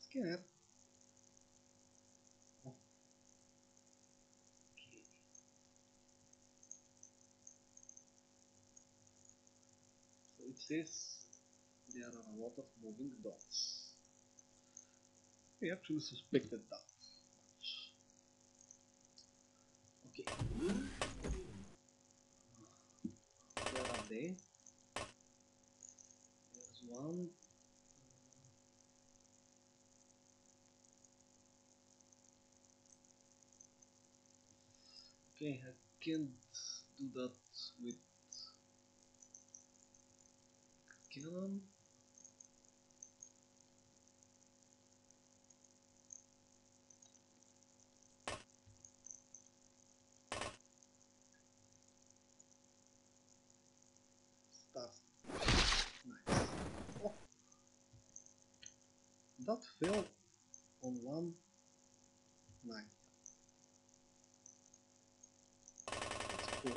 Scanner. Oh. Okay. So it says there are a lot of moving dots. We actually suspected that much. Okay. Where are they? There's one. Okay, I can't do that with cannon. that fell on one nine. That's cool.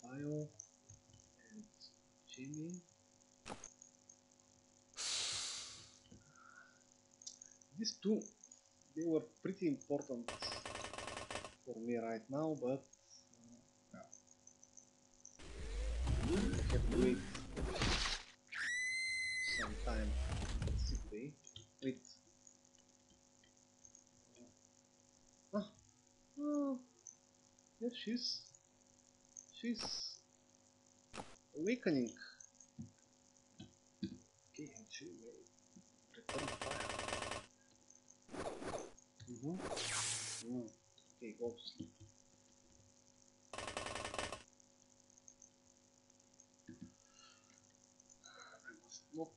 Bio and Jamie. These two, they were pretty important for me right now, but uh, yeah. I have to wait some time on sick day. Wait. Ah, oh, there she is. She's awakening. Okay, and she will return fire. Mm-hmm. Mm-hmm. Okay, go to sleep. I must not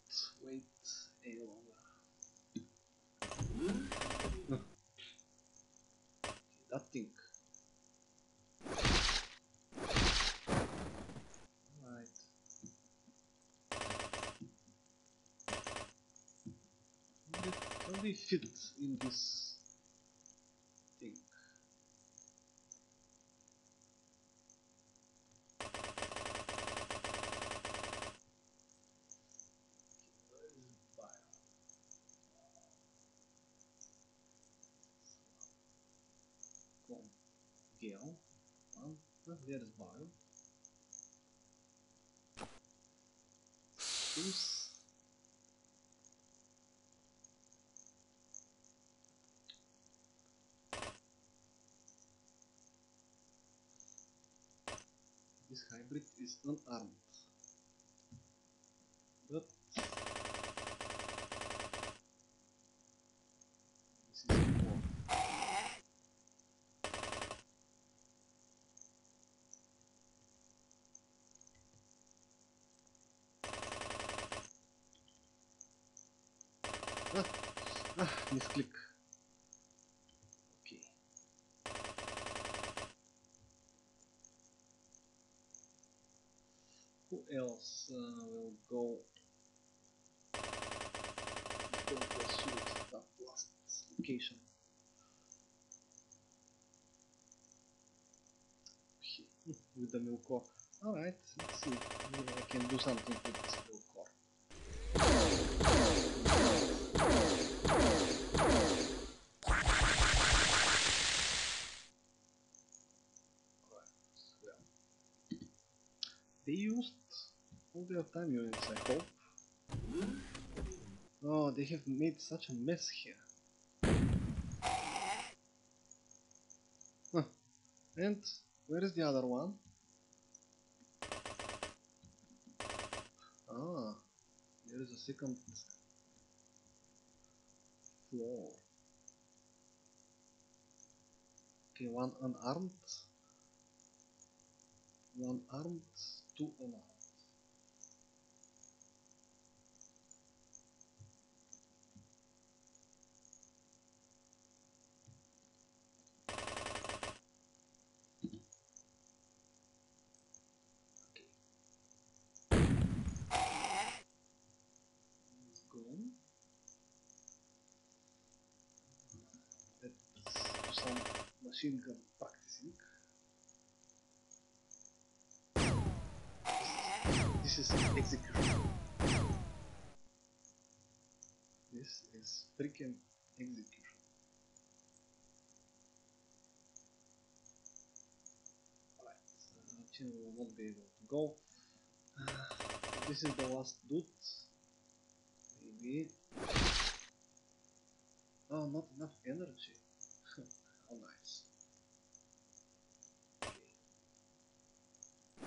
wait any longer. Mm-hmm. Okay, that thing. They fit in this thing. Come, Geo. Well, there's Bio. Seems this hybrid is unarmed, but this is more. Ah, ah, misclick. Else uh, will go to pursue that last location. With the milk core. Alright, let's see. Maybe I can do something with this milk core. Alright, well. They used all their time units, I hope. Oh, they have made such a mess here. Huh. And where is the other one? Ah, there is a second floor. Okay, one unarmed, one armed, two unarmed. Machine gun practicing. This is execution. This is freaking execution. Alright, uh, Chain will not be able to go. Uh, this is the last dude. Maybe. Oh, not enough energy. How nice.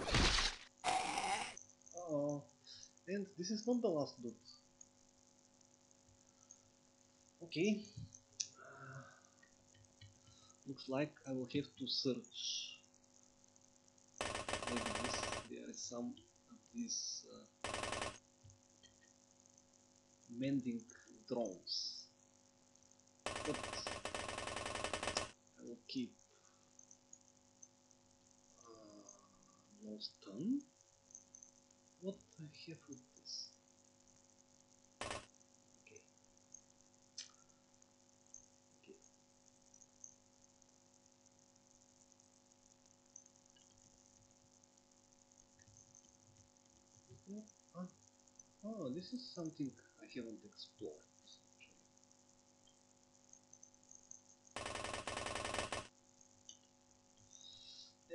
Okay. Oh, and this is not the last dude. Okay. Uh, looks like I will have to search some of these uh, mending drones, but I will keep uh, no stun. What I have with this? Okay. Okay. Okay. Ah. Oh, this is something I haven't explored.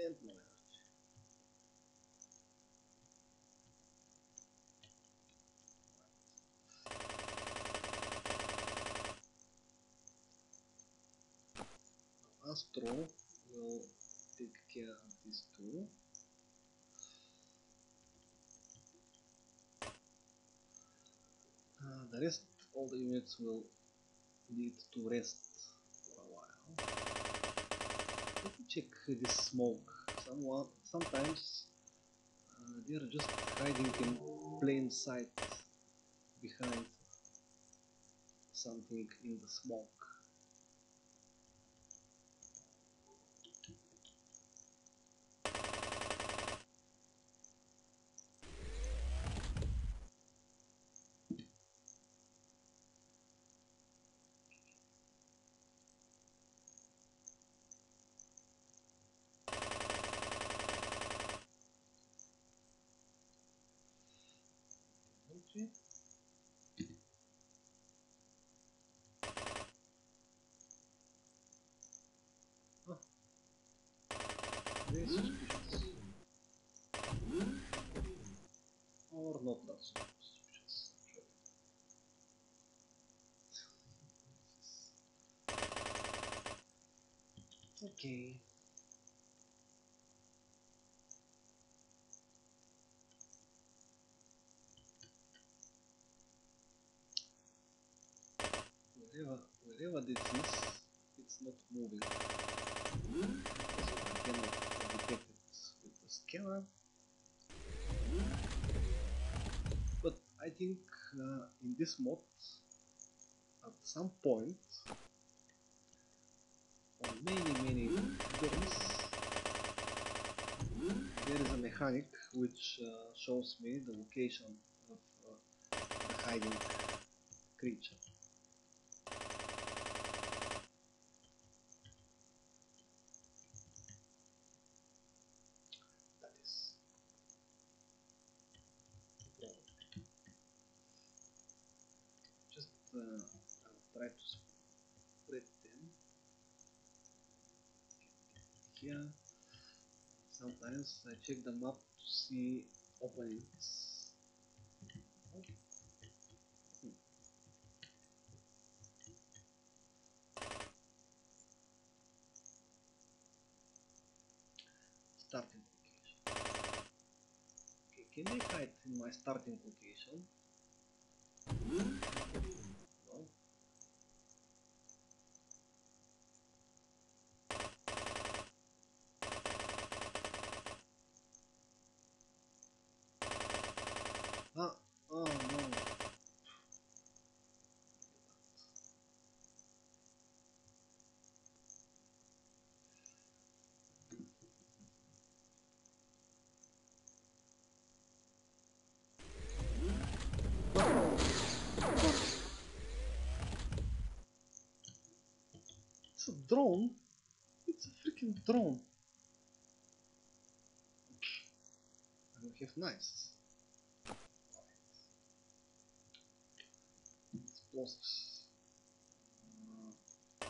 And no energy. Astro will take care of these two. Uh, the rest, all the units will need to rest for a while. Let me check this smoke. Someone, sometimes uh, they are just hiding in plain sight behind something in the smoke. Or not that suspicious. Okay. Wherever, wherever this is, it's not moving. So I cannot detect it with the scanner. I think uh, in this mod, at some point, on many many turns, there is a mechanic which uh, shows me the location of uh, the hiding creature. Sometimes I check the map to see openings. Okay. Hmm. Starting location. Okay, can they hide in my starting location? No. Ah, oh no. It's a drone. It's a freaking drone. I don't have knives. Explosives. Uh,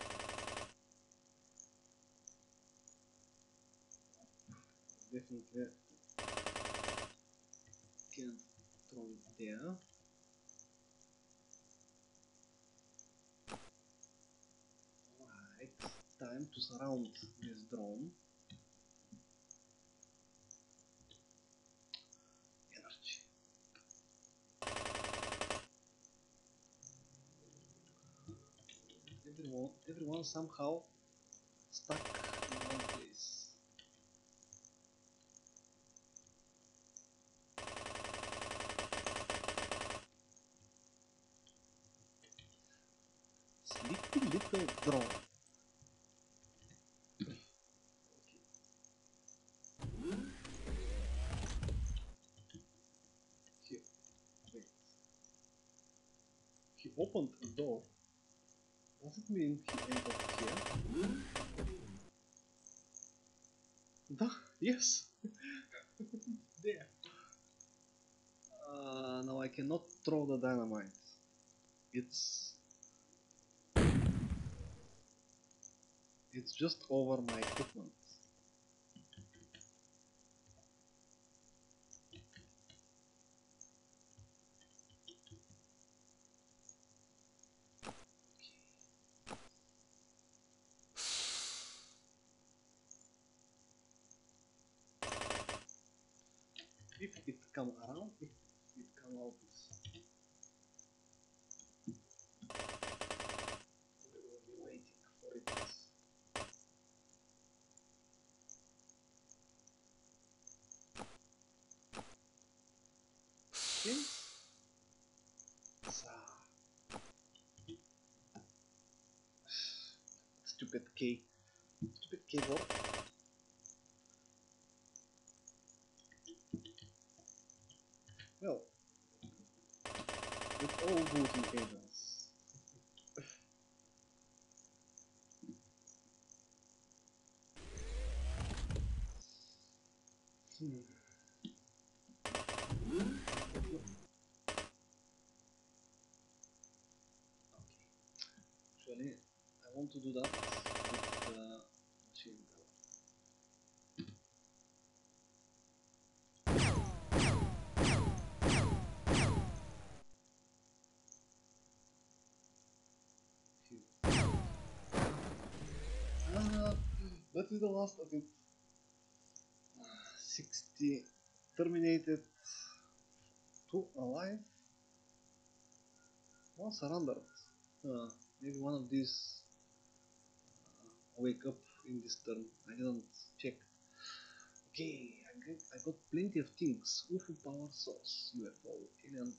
definitely can't throw it there. Alright, time to surround this drone. Everyone somehow stuck in one place. think drone. Opened a door. Does it mean he entered here? Duh, yes! There! Uh, no, I cannot throw the dynamite. It's... It's just over my equipment. Come around, it, it come out this. We will be waiting for it. Okay. So. Stupid key. Stupid keyboard. Well, with all booting agents. hmm. Okay. Actually, I want to do that with the machine gun. That is the last of it. Uh, sixty terminated, two alive, one surrendered. Uh, maybe one of these uh, wake up in this turn. I didn't check. Okay, I got, I got plenty of things: U F O Power Source, U F O, Alien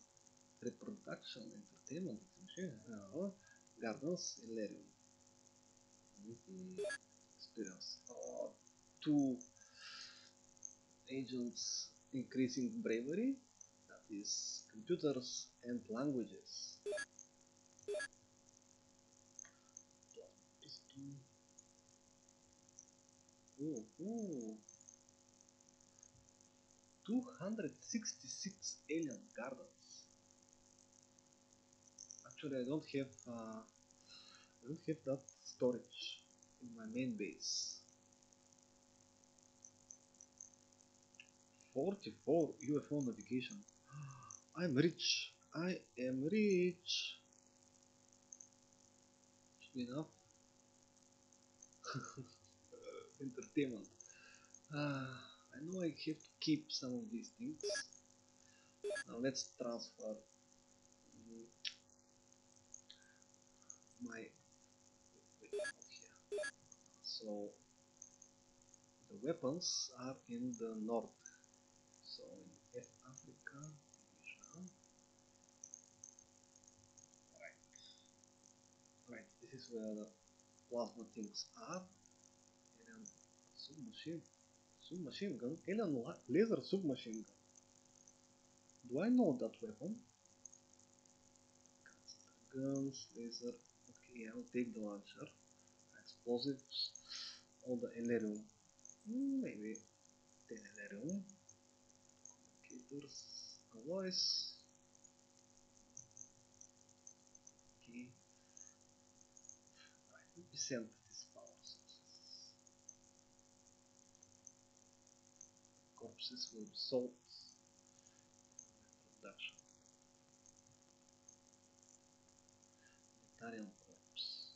Reproduction, Entertainment, uh, Gardens, Elerium. Mm-hmm. Uh, two agents increasing bravery, that is computers and languages. Ooh, ooh. two hundred sixty-six alien gardens. Actually, I don't have uh, I don't have that storage in my main base. forty-four U F O Navigation. I'm rich. I am rich. Enough. Entertainment. Uh, I know I have to keep some of these things. Now let's transfer my... So the weapons are in the north. So in Africa, Asia. Right. Right, this is where the plasma things are. Alien submachine submachine gun. Alien laser submachine gun. Do I know that weapon? Guns, laser, okay, I'll take the launcher. Explosives. All the Elerium, maybe ten Elerium, communicators, alloys, okay, right, let me send these power sources, corpses will be sold, production, Batarian corpse.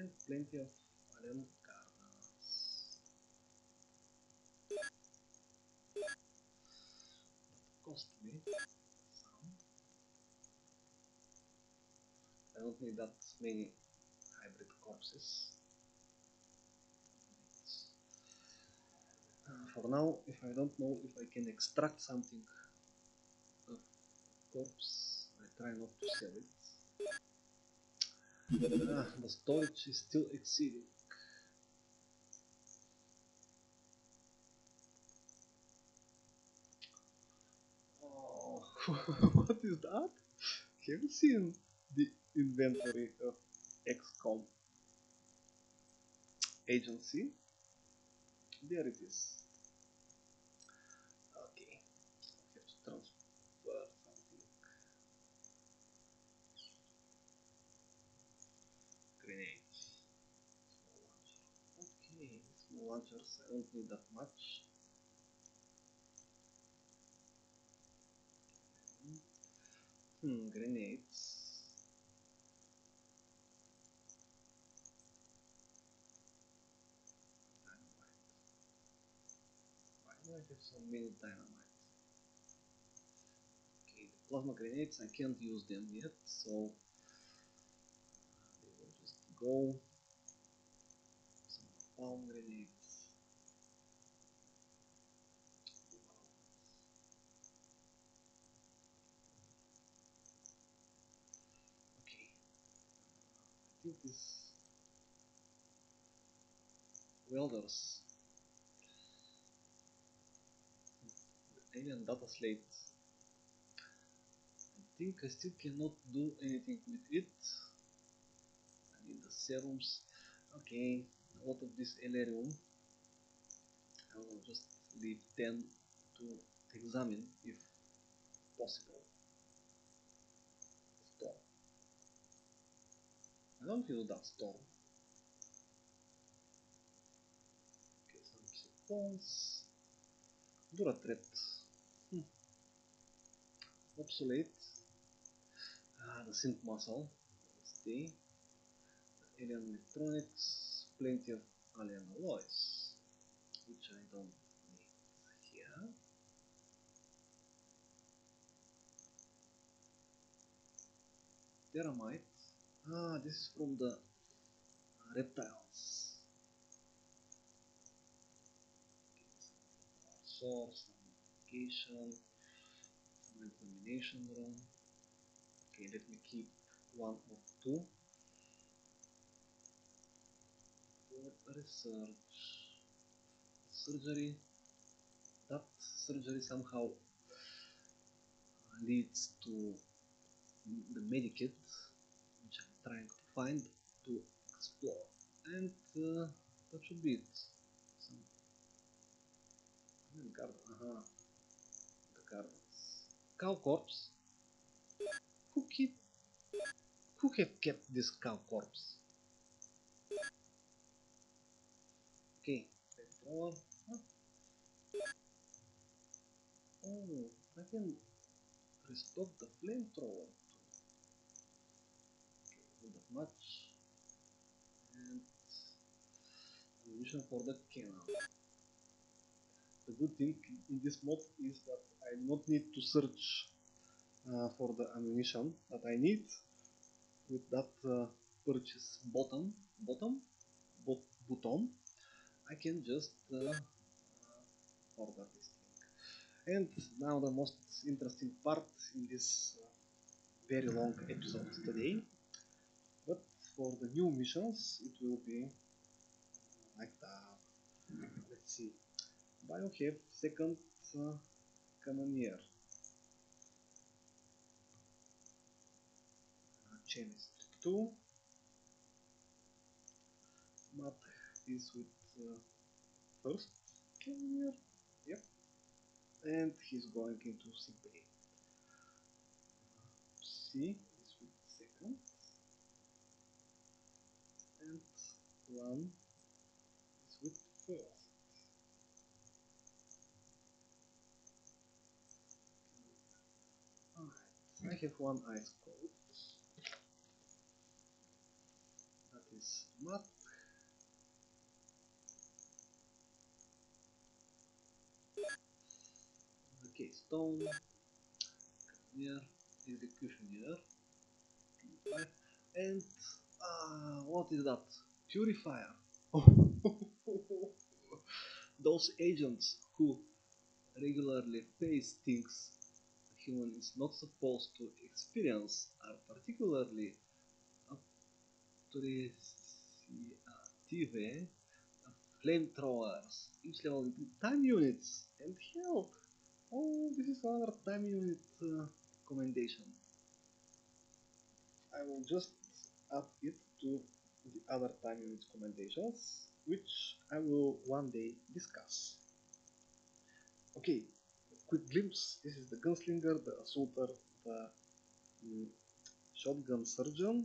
And plenty of alien gardens. That cost me some. I don't need that many hybrid corpses. Uh, for now, if I don't know if I can extract something of corpse, I try not to sell it. Uh, the storage is still exceeding. Oh, what is that? Have you seen the inventory of X COM agency? There it is. Okay, I have to transfer something. Grenades. Small launcher. Okay, small launchers, I don't need that much. Hmm, grenades. I have so many dynamite. Okay, the plasma grenades, I can't use them yet, so they will just go. Some palm grenades. Okay, I think these welders. Alien data slate. I think I still cannot do anything with it. I need the serums. Okay, a lot of this Elerium. I will just leave ten to examine if possible. Storm. I don't use that storm. Okay, some sequence. Durathread. Obsolete. Ah, the synth muscle. Stay. The alien electronics. Plenty of alien alloys, which I don't need here. Theramite. Ah, this is from the reptiles. Source, navigation. Examination room. Okay, let me keep one or two for research. Surgery. That surgery somehow leads to the medikit, which I'm trying to find to explore, and uh, that should be it. Some garden. Aha, the garden. Cow corpse? Who keep? Who have kept this cow corpse? Okay, oh, I can restock the flamethrower. Okay, not that much. And ammunition for the cannon. The good thing in this mod is that I do not need to search uh, for the ammunition that I need with that uh, purchase button. Bottom, bot button. I can just uh, order this thing. And now the most interesting part in this uh, very long episode today. But for the new missions, it will be like that. Let's see. Bio have second. Uh, Cannoneer. Chemistry two. Mat is with uh, first Cannoneer. Yep. And he's going into C P A. C is with second. And one is with first. I have one ice coat. That is Mat. Okay, stone. Here, executioner. And uh, what is that? Purifier. those agents who regularly face things a human is not supposed to experience are particularly appreciative of flamethrowers, each level time units, and hell, oh, this is another time unit uh, commendation. I will just add it to the other time unit commendations, which I will one day discuss. Okay, quick glimpse. This is the gunslinger, the assaulter, the mm, shotgun surgeon,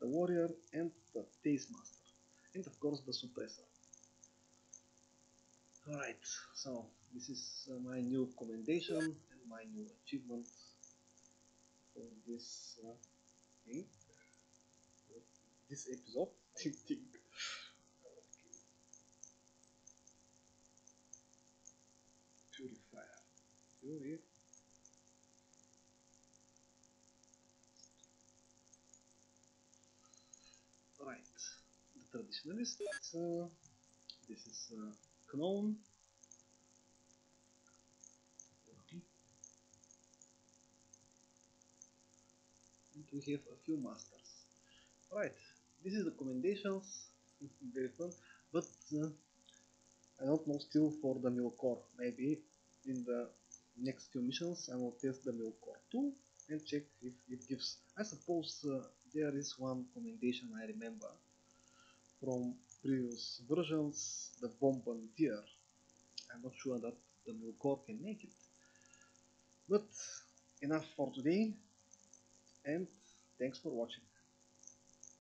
the warrior, and the tastemaster, and of course the suppressor. Alright, so this is uh, my new commendation and my new achievement for this uh, thing, for this episode. Purifier. Purifier. Right, the traditionalist. Uh, this is uh, Gnome. Okay. And we have a few masters. Right, this is the commendations. Very fun, but uh, I don't know still for the Milk Core. Maybe in the next few missions I will test the Milk Core two and check if it gives. I suppose uh, there is one commendation I remember from previous versions, the Bombardier. I'm not sure that the Milk Core can make it. But enough for today, and thanks for watching.